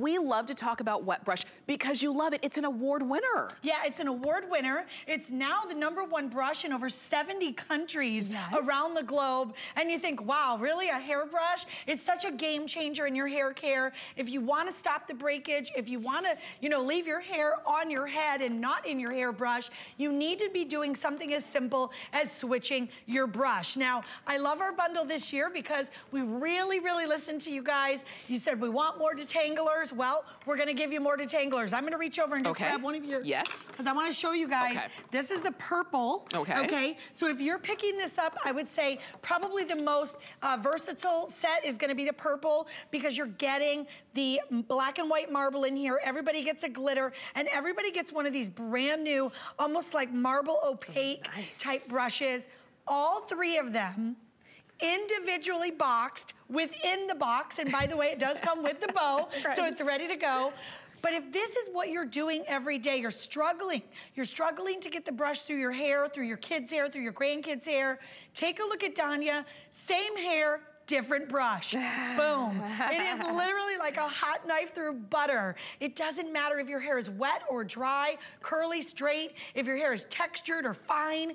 We love to talk about Wet Brush because you love it. It's an award winner. Yeah, it's an award winner. It's now the #1 brush in over 70 countries around the globe. And you think, wow, really, a hairbrush? It's such a game changer in your hair care. If you want to stop the breakage, if you want to, you know, leave your hair on your head and not in your hairbrush, you need to be doing something as simple as switching your brush. Now, I love our bundle this year because we really listened to you guys. You said we want more detanglers. Well, we're gonna give you more detanglers. I'm gonna reach over and just grab one of your, because I wanna show you guys. This is the purple, So if you're picking this up, I would say probably the most versatile set is gonna be the purple because you're getting the black and white marble in here. Everybody gets a glitter, and everybody gets one of these brand new, almost like marble opaque type brushes. All three of them individually boxed within the box, and by the way, it does come with the bow, so it's ready to go. But if this is what you're doing every day, you're struggling to get the brush through your hair, through your kids' hair, through your grandkids' hair, take a look at Danya, same hair, different brush. Boom. It is literally like a hot knife through butter. It doesn't matter if your hair is wet or dry, curly, straight, if your hair is textured or fine.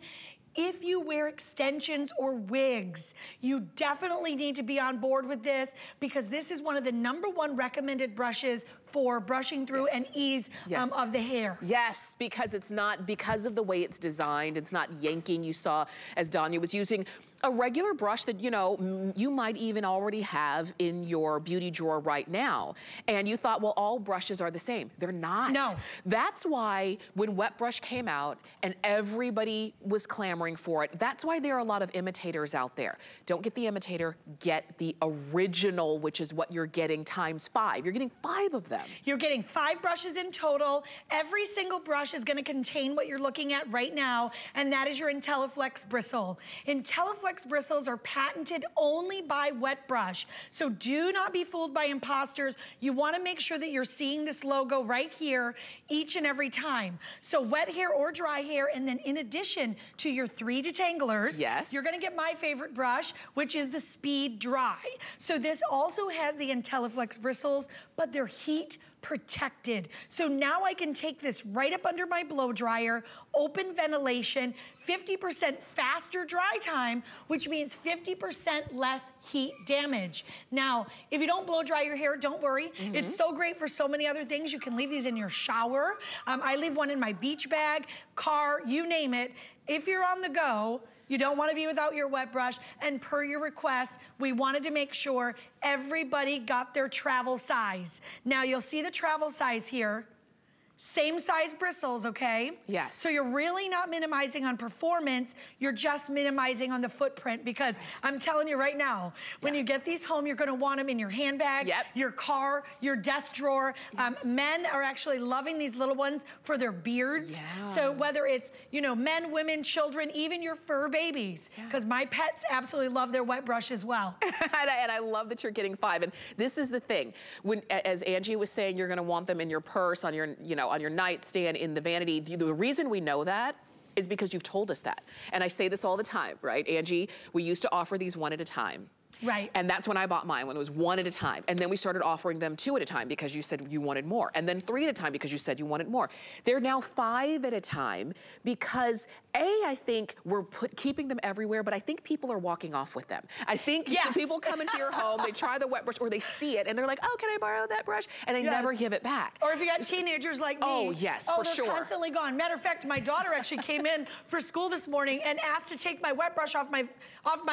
If you wear extensions or wigs, you definitely need to be on board with this because this is one of the #1 recommended brushes for brushing through and ease of the hair. Yes, because it's not, because of the way it's designed, it's not yanking. You saw as Danya was using a regular brush that, you know, you might even already have in your beauty drawer right now. And you thought, well, all brushes are the same. They're not. No. That's why when Wet Brush came out and everybody was clamoring for it, that's why there are a lot of imitators out there. Don't get the imitator, get the original, which is what you're getting ×5. You're getting 5 of them. You're getting 5 brushes in total. Every single brush is gonna contain what you're looking at right now, and that is your IntelliFlex bristle. IntelliFlex bristles are patented only by Wet Brush. So do not be fooled by imposters. You wanna make sure that you're seeing this logo right here each and every time. So wet hair or dry hair, and then in addition to your 3 detanglers, you're gonna get my favorite brush, which is the Speed Dry. So this also has the IntelliFlex bristles, but they're heat protected. So now I can take this right up under my blow dryer, open ventilation, 50% faster dry time, which means 50% less heat damage. Now, if you don't blow dry your hair, don't worry. It's so great for so many other things. You can leave these in your shower. I leave one in my beach bag, car, you name it. If you're on the go, you don't want to be without your wet brush, and per your request, we wanted to make sure everybody got their travel size. Now you'll see the travel size here. Same size bristles, okay? Yes. So you're really not minimizing on performance, you're just minimizing on the footprint, because I'm telling you right now, when you get these home, you're gonna want them in your handbag, your car, your desk drawer. Men are actually loving these little ones for their beards. So whether it's, you know, men, women, children, even your fur babies, because my pets absolutely love their wet brush as well. And I love that you're getting 5. And this is the thing, when, as Angie was saying, you're gonna want them in your purse, on your, you know, on your nightstand, in the vanity. The reason we know that is because you've told us that. And I say this all the time, right, Angie? We used to offer these one at a time. Right. And that's when I bought mine, when it was one at a time. And then we started offering them two at a time because you said you wanted more. And then three at a time because you said you wanted more. They're now five at a time because I think we're keeping them everywhere, but I think people are walking off with them. I think people come into your home, they try the wet brush, or they see it, and they're like, oh, can I borrow that brush? And they never give it back. Or if you got teenagers like me. Oh, yes, for sure. They're constantly gone. Matter of fact, my daughter actually came in for school this morning and asked to take my wet brush off my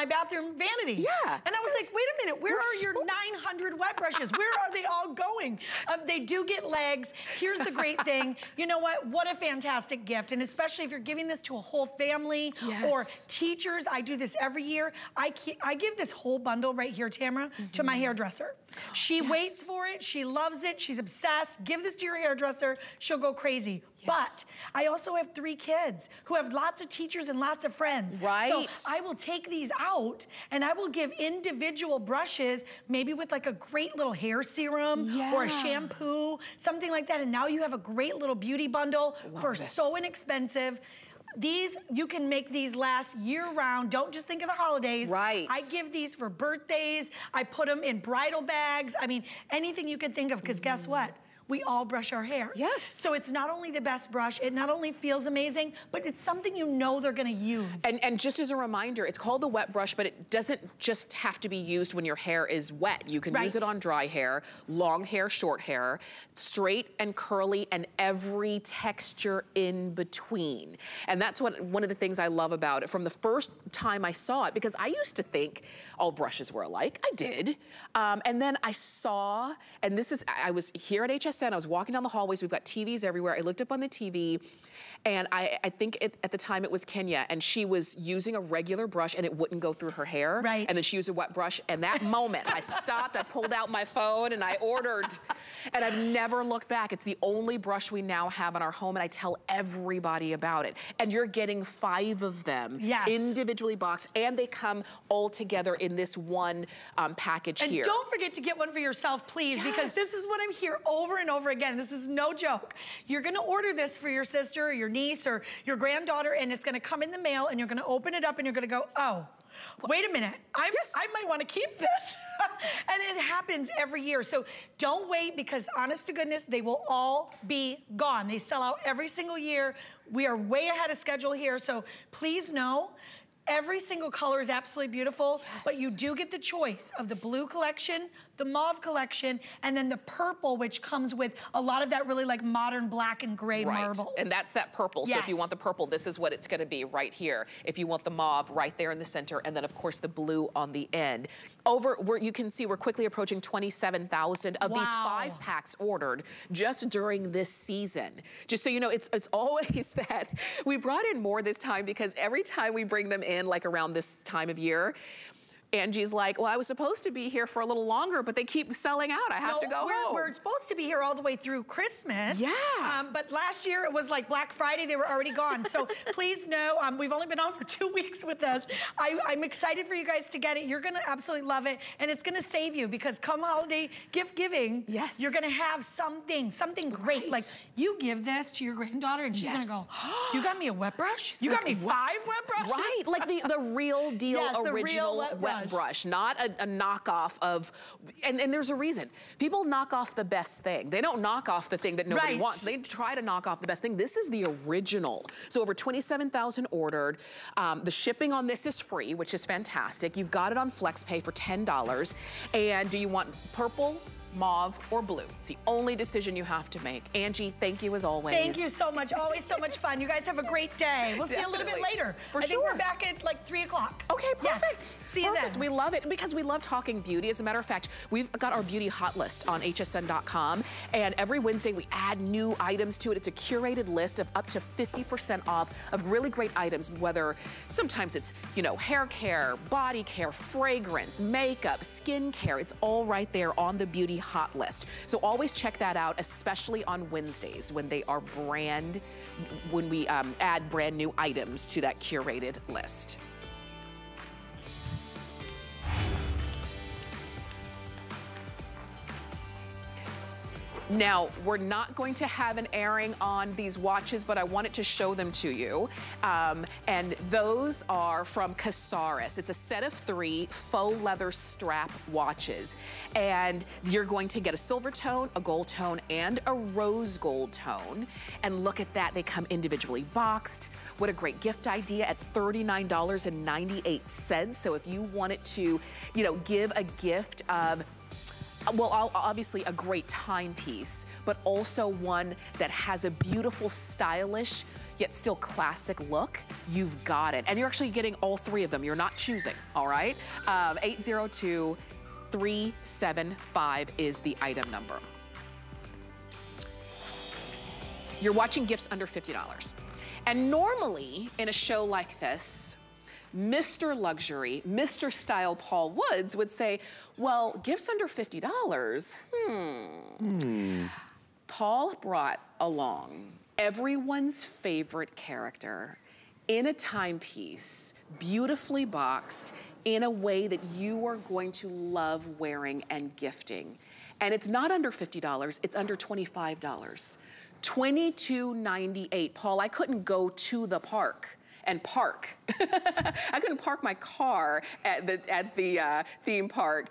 bathroom vanity. Yeah. And I was like, wait a minute, where are your 900 wet brushes? Where are they all going? They do get legs. Here's the great thing. You know what? What a fantastic gift. And especially if you're giving this to a whole family or teachers. I do this every year. I give this whole bundle right here, Tamara, to my hairdresser. She waits for it. She loves it. She's obsessed. Give this to your hairdresser. She'll go crazy. Yes. But I also have three kids who have lots of teachers and lots of friends. Right. So I will take these out and I will give individual brushes, maybe with like a great little hair serum or a shampoo, something like that. And now you have a great little beauty bundle for so inexpensive. These, you can make these last year round. Don't just think of the holidays. Right. I give these for birthdays. I put them in bridal bags. I mean, anything you can think of, because guess what? We all brush our hair. Yes. So it's not only the best brush, it not only feels amazing, but it's something you know they're gonna use. And just as a reminder, it's called the wet brush, but it doesn't just have to be used when your hair is wet. You can use it on dry hair, long hair, short hair, straight and curly, and every texture in between. And that's what one of the things I love about it. From the first time I saw it, because I used to think all brushes were alike. I did. And then I saw, and this is, I was here at HSN, I was walking down the hallways, we've got TVs everywhere. I looked up on the TV and I think at the time it was Kenya, and she was using a regular brush and it wouldn't go through her hair. Right. And then she used a wet brush, and that moment I stopped, I pulled out my phone and I ordered, and I've never looked back. It's the only brush we now have in our home, and I tell everybody about it. And you're getting five of them individually boxed, and they come all together in this one package here. And don't forget to get one for yourself, please, because this is what I'm here over and over again. This is no joke. You're gonna order this for your sister or your niece or your granddaughter, and it's gonna come in the mail, and you're gonna open it up and you're gonna go, oh, wait a minute, I might want to keep this. And it happens every year. So don't wait, because honest to goodness, they will all be gone. They sell out every single year. We are way ahead of schedule here, so please know every single color is absolutely beautiful, but you do get the choice of the blue collection, the mauve collection, and then the purple, which comes with a lot of that really like modern black and gray marble. And that's that purple. So if you want the purple, this is what it's gonna be right here. If you want the mauve, right there in the center, and then of course the blue on the end. Over, you can see we're quickly approaching 27,000 of these five packs ordered just during this season. Just so you know, it's always that. We brought in more this time because every time we bring them in, like around this time of year, Angie's like, well, I was supposed to be here for a little longer, but they keep selling out. I have to go home. We're supposed to be here all the way through Christmas. Yeah. But last year it was like Black Friday, they were already gone. So please know, we've only been on for 2 weeks with us. I'm excited for you guys to get it. You're gonna absolutely love it, and it's gonna save you, because come holiday gift giving, you're gonna have something great. Like you give this to your granddaughter and she's gonna go, oh, you got me a wet brush? She's you got me five wet brushes? Right, like the real deal, original wet brush, not a knockoff of, and there's a reason. People knock off the best thing. They don't knock off the thing that nobody wants. They try to knock off the best thing. This is the original. So over 27,000 ordered. The shipping on this is free, which is fantastic. You've got it on FlexPay for $10. And do you want purple, mauve, or blue? It's the only decision you have to make. Angie, thank you as always. Thank you so much. Always so much fun. You guys have a great day. We'll see you a little bit later. For sure. I think we're back at like 3 o'clock. Okay, perfect. Yes. See you then. We love it because we love talking beauty. As a matter of fact, we've got our beauty hot list on hsn.com, and every Wednesday we add new items to it. It's a curated list of up to 50% off of really great items, whether sometimes it's, you know, hair care, body care, fragrance, makeup, skin care. It's all right there on the beauty hot list. So always check that out, especially on Wednesdays when they are when we add brand new items to that curated list. Now, we're not going to have an airing on these watches, but I wanted to show them to you. And those are from Casaris. It's a set of 3 faux leather strap watches. And you're going to get a silver tone, a gold tone, and a rose gold tone. And look at that, they come individually boxed. What a great gift idea at $39.98. So if you wanted to, you know, give a gift of, well, obviously a great timepiece, but also one that has a beautiful, stylish, yet still classic look, you've got it. And you're actually getting all 3 of them. You're not choosing, all right? 802-375 is the item number. You're watching gifts under $50. And normally, in a show like this, Mr. Luxury, Mr. Style Paul Woods would say, well, gifts under $50, Paul brought along everyone's favorite character in a timepiece, beautifully boxed, in a way that you are going to love wearing and gifting. And it's not under $50, it's under $25. $22.98. Paul, I couldn't go to the park and park. I couldn't park my car at the theme park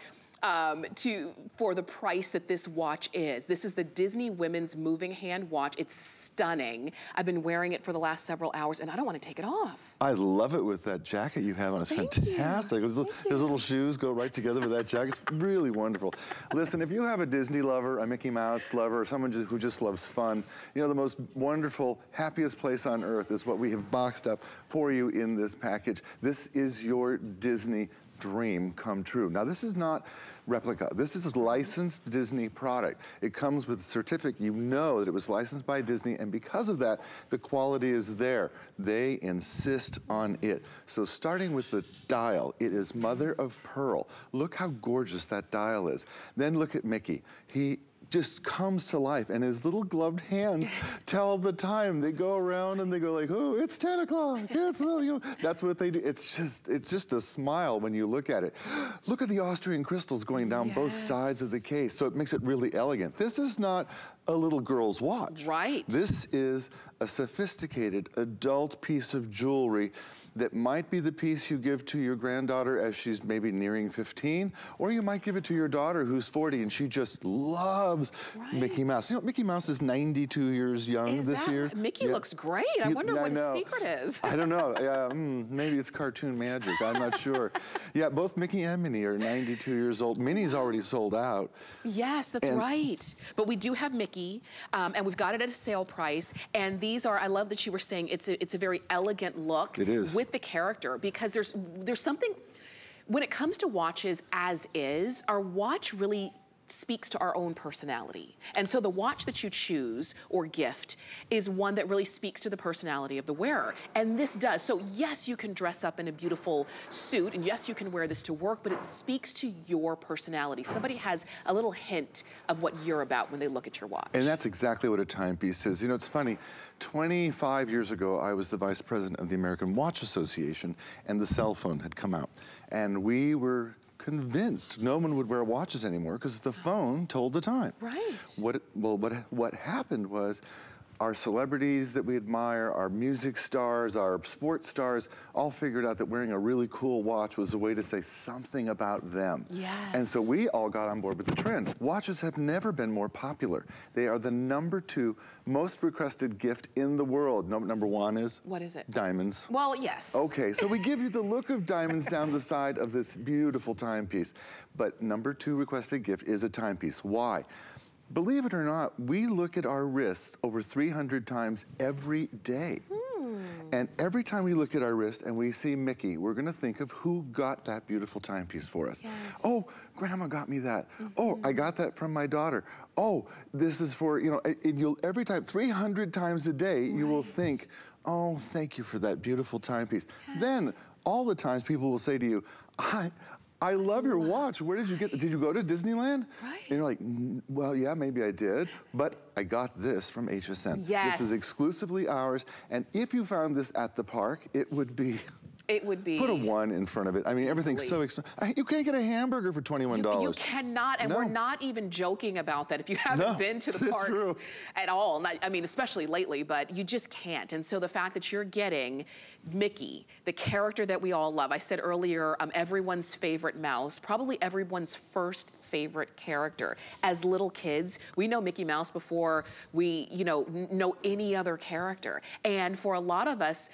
for the price that this watch is. This is the Disney Women's Moving Hand Watch. It's stunning. I've been wearing it for the last several hours, and I don't want to take it off. I love it with that jacket you have on. It's fantastic. Those little shoes go right together with that jacket. It's really wonderful. Listen, if you have a Disney lover, a Mickey Mouse lover, or someone who just loves fun, you know, the most wonderful, happiest place on earth is what we have boxed up for you in this package. This is your Disney dream come true. Now, this is not replica. This is a licensed Disney product. It comes with a certificate. You know that it was licensed by Disney, and because of that, the quality is there. They insist on it. So starting with the dial, it is mother of pearl. Look how gorgeous that dial is. Then look at Mickey. He just comes to life, and his little gloved hands tell the time. They go around and they go like, oh, it's 10 o'clock, it's, you know, that's what they do. It's just a smile when you look at it. Look at the Austrian crystals going down both sides of the case, so it makes it really elegant. This is not a little girl's watch. Right. This is a sophisticated adult piece of jewelry that might be the piece you give to your granddaughter as she's maybe nearing 15, or you might give it to your daughter who's 40 and she just loves Mickey Mouse. You know, Mickey Mouse is 92 years young this year. Mickey looks great. I wonder what the secret is. I don't know. Maybe it's cartoon magic. I'm not sure. Yeah, both Mickey and Minnie are 92 years old. Minnie's already sold out. Yes, that's right. But we do have Mickey, and we've got it at a sale price. And these are, I love that you were saying, it's a very elegant look. It is. With the character, because there's something, when it comes to watches as is, our watch really speaks to our own personality. And so the watch that you choose or gift is one that really speaks to the personality of the wearer. And this does. So yes, you can dress up in a beautiful suit, and yes, you can wear this to work, but it speaks to your personality. Somebody has a little hint of what you're about when they look at your watch. And that's exactly what a timepiece is. You know, it's funny. 25 years ago, I was the vice president of the American Watch Association, and the cell phone had come out. And we were convinced no one would wear watches anymore because the phone told the time. Right. Well, what happened was our celebrities that we admire, our music stars, our sports stars, all figured out that wearing a really cool watch was a way to say something about them. Yes. And so we all got on board with the trend. Watches have never been more popular. They are the #2 most requested gift in the world. Number 1 is? What is it? Diamonds. Well, yes. Okay, so we give you the look of diamonds down the side of this beautiful timepiece. But number 2 requested gift is a timepiece. Why? Believe it or not, we look at our wrists over 300 times every day. And every time we look at our wrist and we see Mickey, we're gonna think of who got that beautiful timepiece for us. Yes. Oh, Grandma got me that. Oh, I got that from my daughter. Oh, this is for, you know, every time, 300 times a day, you will think, oh, thank you for that beautiful timepiece. Yes. Then, all the times people will say to you, I love your watch. Where did you get it? Did you go to Disneyland? Right. And you're like, well, yeah, maybe I did, but I got this from HSN. Yes. This is exclusively ours. And if you found this at the park, it would be It would be. Put a 1 in front of it. I mean, everything's so expensive. You can't get a hamburger for $21. You cannot, and we're not even joking about that. If you haven't been to the parks at all, I mean, especially lately, but you just can't. And so the fact that you're getting Mickey, the character that we all love. I said earlier, everyone's favorite mouse, probably everyone's first favorite character. As little kids, we know Mickey Mouse before we, you know any other character. And for a lot of us,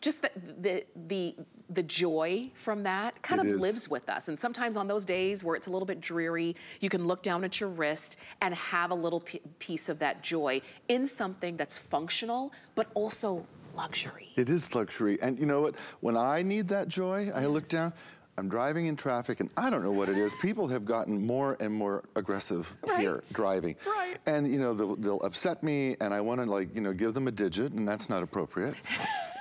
just the joy from that kind of lives with us. And sometimes on those days where it's a little bit dreary, you can look down at your wrist and have a little piece of that joy in something that's functional, but also luxury. It is luxury. And you know what? When I need that joy, I look down. I'm driving in traffic and I don't know what it is. People have gotten more and more aggressive here driving. Right. And you know, they'll upset me and I want to like, you know, give them a digit and that's not appropriate.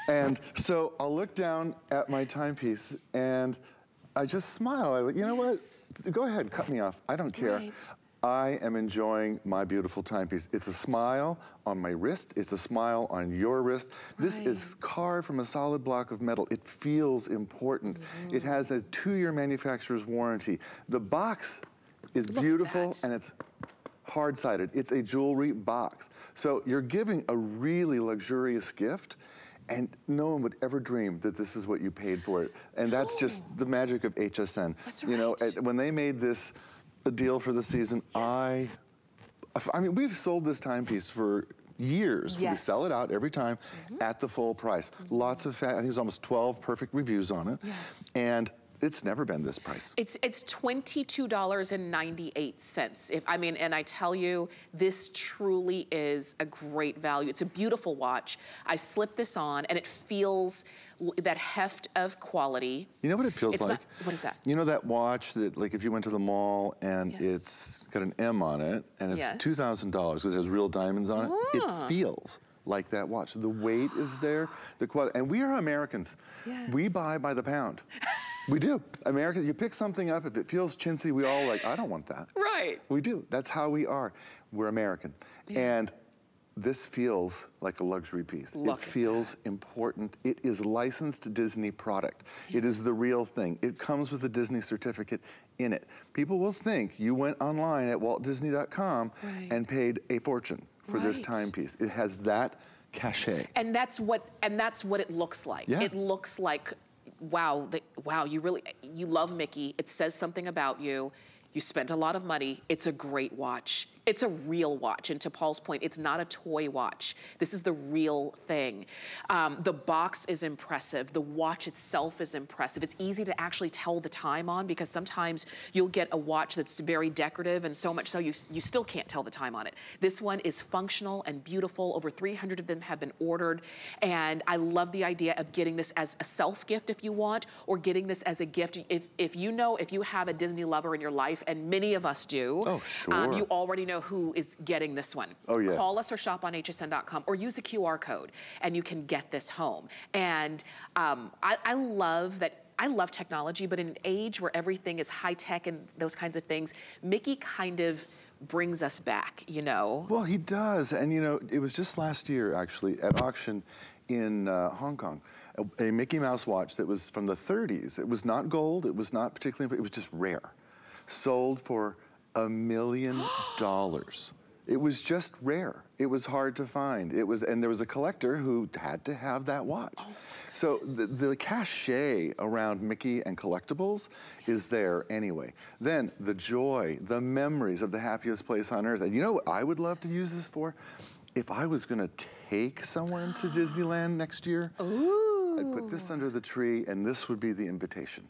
And so I'll look down at my timepiece and I just smile. I like, you know what? Go ahead, cut me off. I don't care. Right. I am enjoying my beautiful timepiece. It's a smile on my wrist. It's a smile on your wrist. This is carved from a solid block of metal. It feels important. Mm-hmm. It has a 2-year manufacturer's warranty. The box is beautiful and it's hard-sided. It's a jewelry box. So you're giving a really luxurious gift. And no one would ever dream that this is what you paid for it. And that's just the magic of HSN. That's right. You know, when they made this a deal for the season, I mean, we've sold this timepiece for years. We sell it out every time at the full price. Lots of, I think there's almost 12 perfect reviews on it. Yes. And it's never been this price. It's $22.98. If I mean, and I tell you, this truly is a great value. It's a beautiful watch. I slip this on, and it feels that heft of quality. You know what it feels like? What is that? You know that watch that, like, if you went to the mall and it's got an M on it, and it's $2,000 because there's real diamonds on it. It feels like that watch. The weight is there, the quality, and we are Americans. Yeah. We buy by the pound. We do. America, you pick something up, if it feels chintzy, we all like, I don't want that. Right. We do. That's how we are. We're American. Yeah. And this feels like a luxury piece. Look, it feels important. It is licensed Disney product. Yes. It is the real thing. It comes with a Disney certificate in it. People will think you went online at waltdisney.com and paid a fortune for this timepiece. It has that cachet. And that's what it looks like. Yeah. It looks like wow, you love Mickey. It says something about you. You spent a lot of money. It's a great watch. It's a real watch. And to Paul's point, it's not a toy watch. This is the real thing. The box is impressive. The watch itself is impressive. It's easy to actually tell the time on because sometimes you'll get a watch that's very decorative and so much so you still can't tell the time on it. This one is functional and beautiful. Over 300 of them have been ordered. And I love the idea of getting this as a self-gift if you want or getting this as a gift. If you know, if you have a Disney lover in your life, and many of us do, you already know who is getting this one. Call us or shop on hsn.com or use the QR code and you can get this home. And I love that. I love technology, but in an age where everything is high tech and those kinds of things, Mickey kind of brings us back, you know? Well, he does. And you know, it was just last year actually at auction in Hong Kong, a Mickey Mouse watch that was from the 30s. It was not gold, it was not particularly, it was just rare. Sold for $1 million. It was just rare. It was hard to find. It was, and there was a collector who had to have that watch. So the cachet around Mickey and collectibles is there anyway. Then the joy, the memories of the happiest place on earth. And you know what I would love to use this for? If I was gonna take someone to Disneyland next year, I'd put this under the tree and this would be the invitation.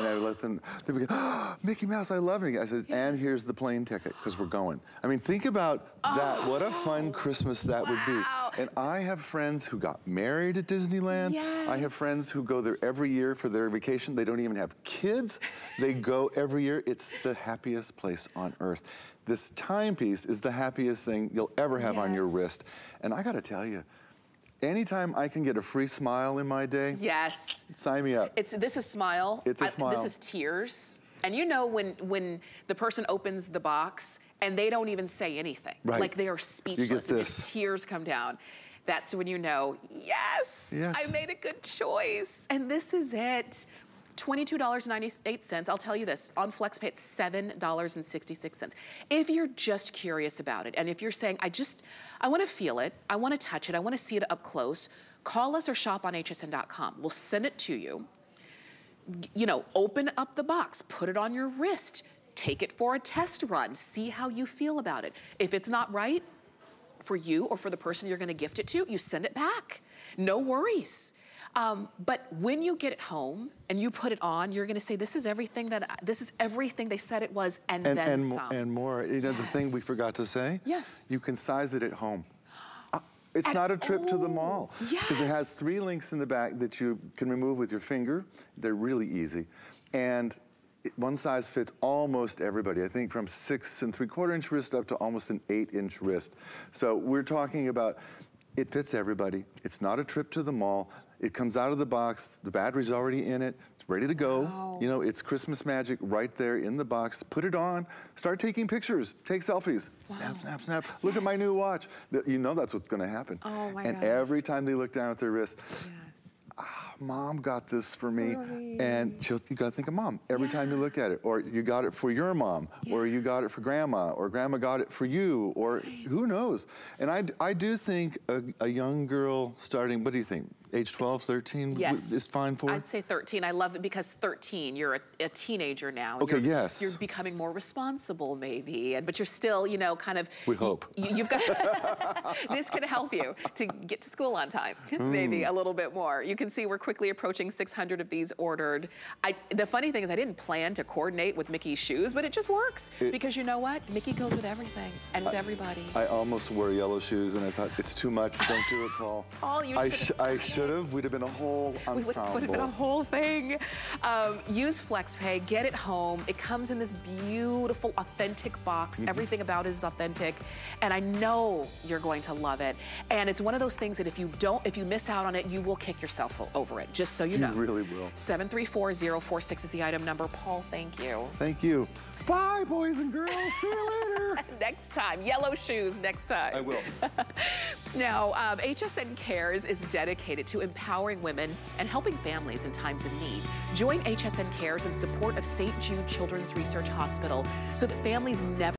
And I would let them, they would go, oh, Mickey Mouse, I love you. I said, and here's the plane ticket, because we're going. I mean, think about that. What a fun Christmas that would be. And I have friends who got married at Disneyland. Yes. I have friends who go there every year for their vacation. They don't even have kids. They go every year. It's the happiest place on earth. This timepiece is the happiest thing you'll ever have on your wrist. And I got to tell you, anytime I can get a free smile in my day, sign me up. This is smile. It's a smile. This is tears. And you know when the person opens the box and they don't even say anything. Right. Like they are speechless. You get this. Tears come down. that's when you know, yes, I made a good choice. And this is it. $22.98, I'll tell you this, on FlexPay it's $7.66. If you're just curious about it, and if you're saying, I wanna feel it, I wanna touch it, I wanna see it up close, call us or shop on hsn.com. We'll send it to you. You know, open up the box, put it on your wrist, take it for a test run, see how you feel about it. If it's not right for you or for the person you're gonna gift it to, you send it back, no worries. But when you get it home and you put it on, you're gonna say, this is everything that, this is everything they said it was, and then some. And more, you know, the thing we forgot to say? Yes. You can size it at home. It's not a trip to the mall. Yes. Because it has 3 links in the back that you can remove with your finger. They're really easy. And one size fits almost everybody. I think from 6 3/4 inch wrist up to almost an 8 inch wrist. So we're talking about, it fits everybody. It's not a trip to the mall. It comes out of the box, the battery's already in it, it's ready to go. Wow. You know, it's Christmas magic right there in the box. Put it on, start taking pictures, take selfies. Wow. Snap, snap, snap. Yes. Look at my new watch. You know that's what's gonna happen. Oh my gosh. And every time they look down at their wrist, yes. Ah, Mom got this for me. Really? And you gotta think of Mom every time you look at it. Or you got it for your mom, or you got it for Grandma, or Grandma got it for you, or who knows. And I do think a young girl starting, what do you think? Age 12, 13 is fine for? I'd say 13. I love it because 13, you're a teenager now. Okay, you're becoming more responsible maybe, but you're still, you know, kind of. We hope. You've got, this can help you to get to school on time, maybe a little bit more. You can see we're quickly approaching 600 of these ordered. The funny thing is I didn't plan to coordinate with Mickey's shoes, but it just works. Because you know what? Mickey goes with everything and with everybody. I almost wore yellow shoes and I thought, it's too much, don't do it, Paul. Paul, you should have, we'd have been a whole ensemble. Would have been a whole thing. Use FlexPay, get it home. It comes in this beautiful, authentic box. Everything about it is authentic. And I know you're going to love it. And it's one of those things that if you miss out on it, you will kick yourself over it, just so you know. You really will. 734046 is the item number. Paul, thank you. Thank you. Bye, boys and girls. See you later. Next time. Yellow shoes next time. I will. Now, HSN Cares is dedicated to empowering women and helping families in times of need. Join HSN Cares in support of St. Jude Children's Research Hospital so that families never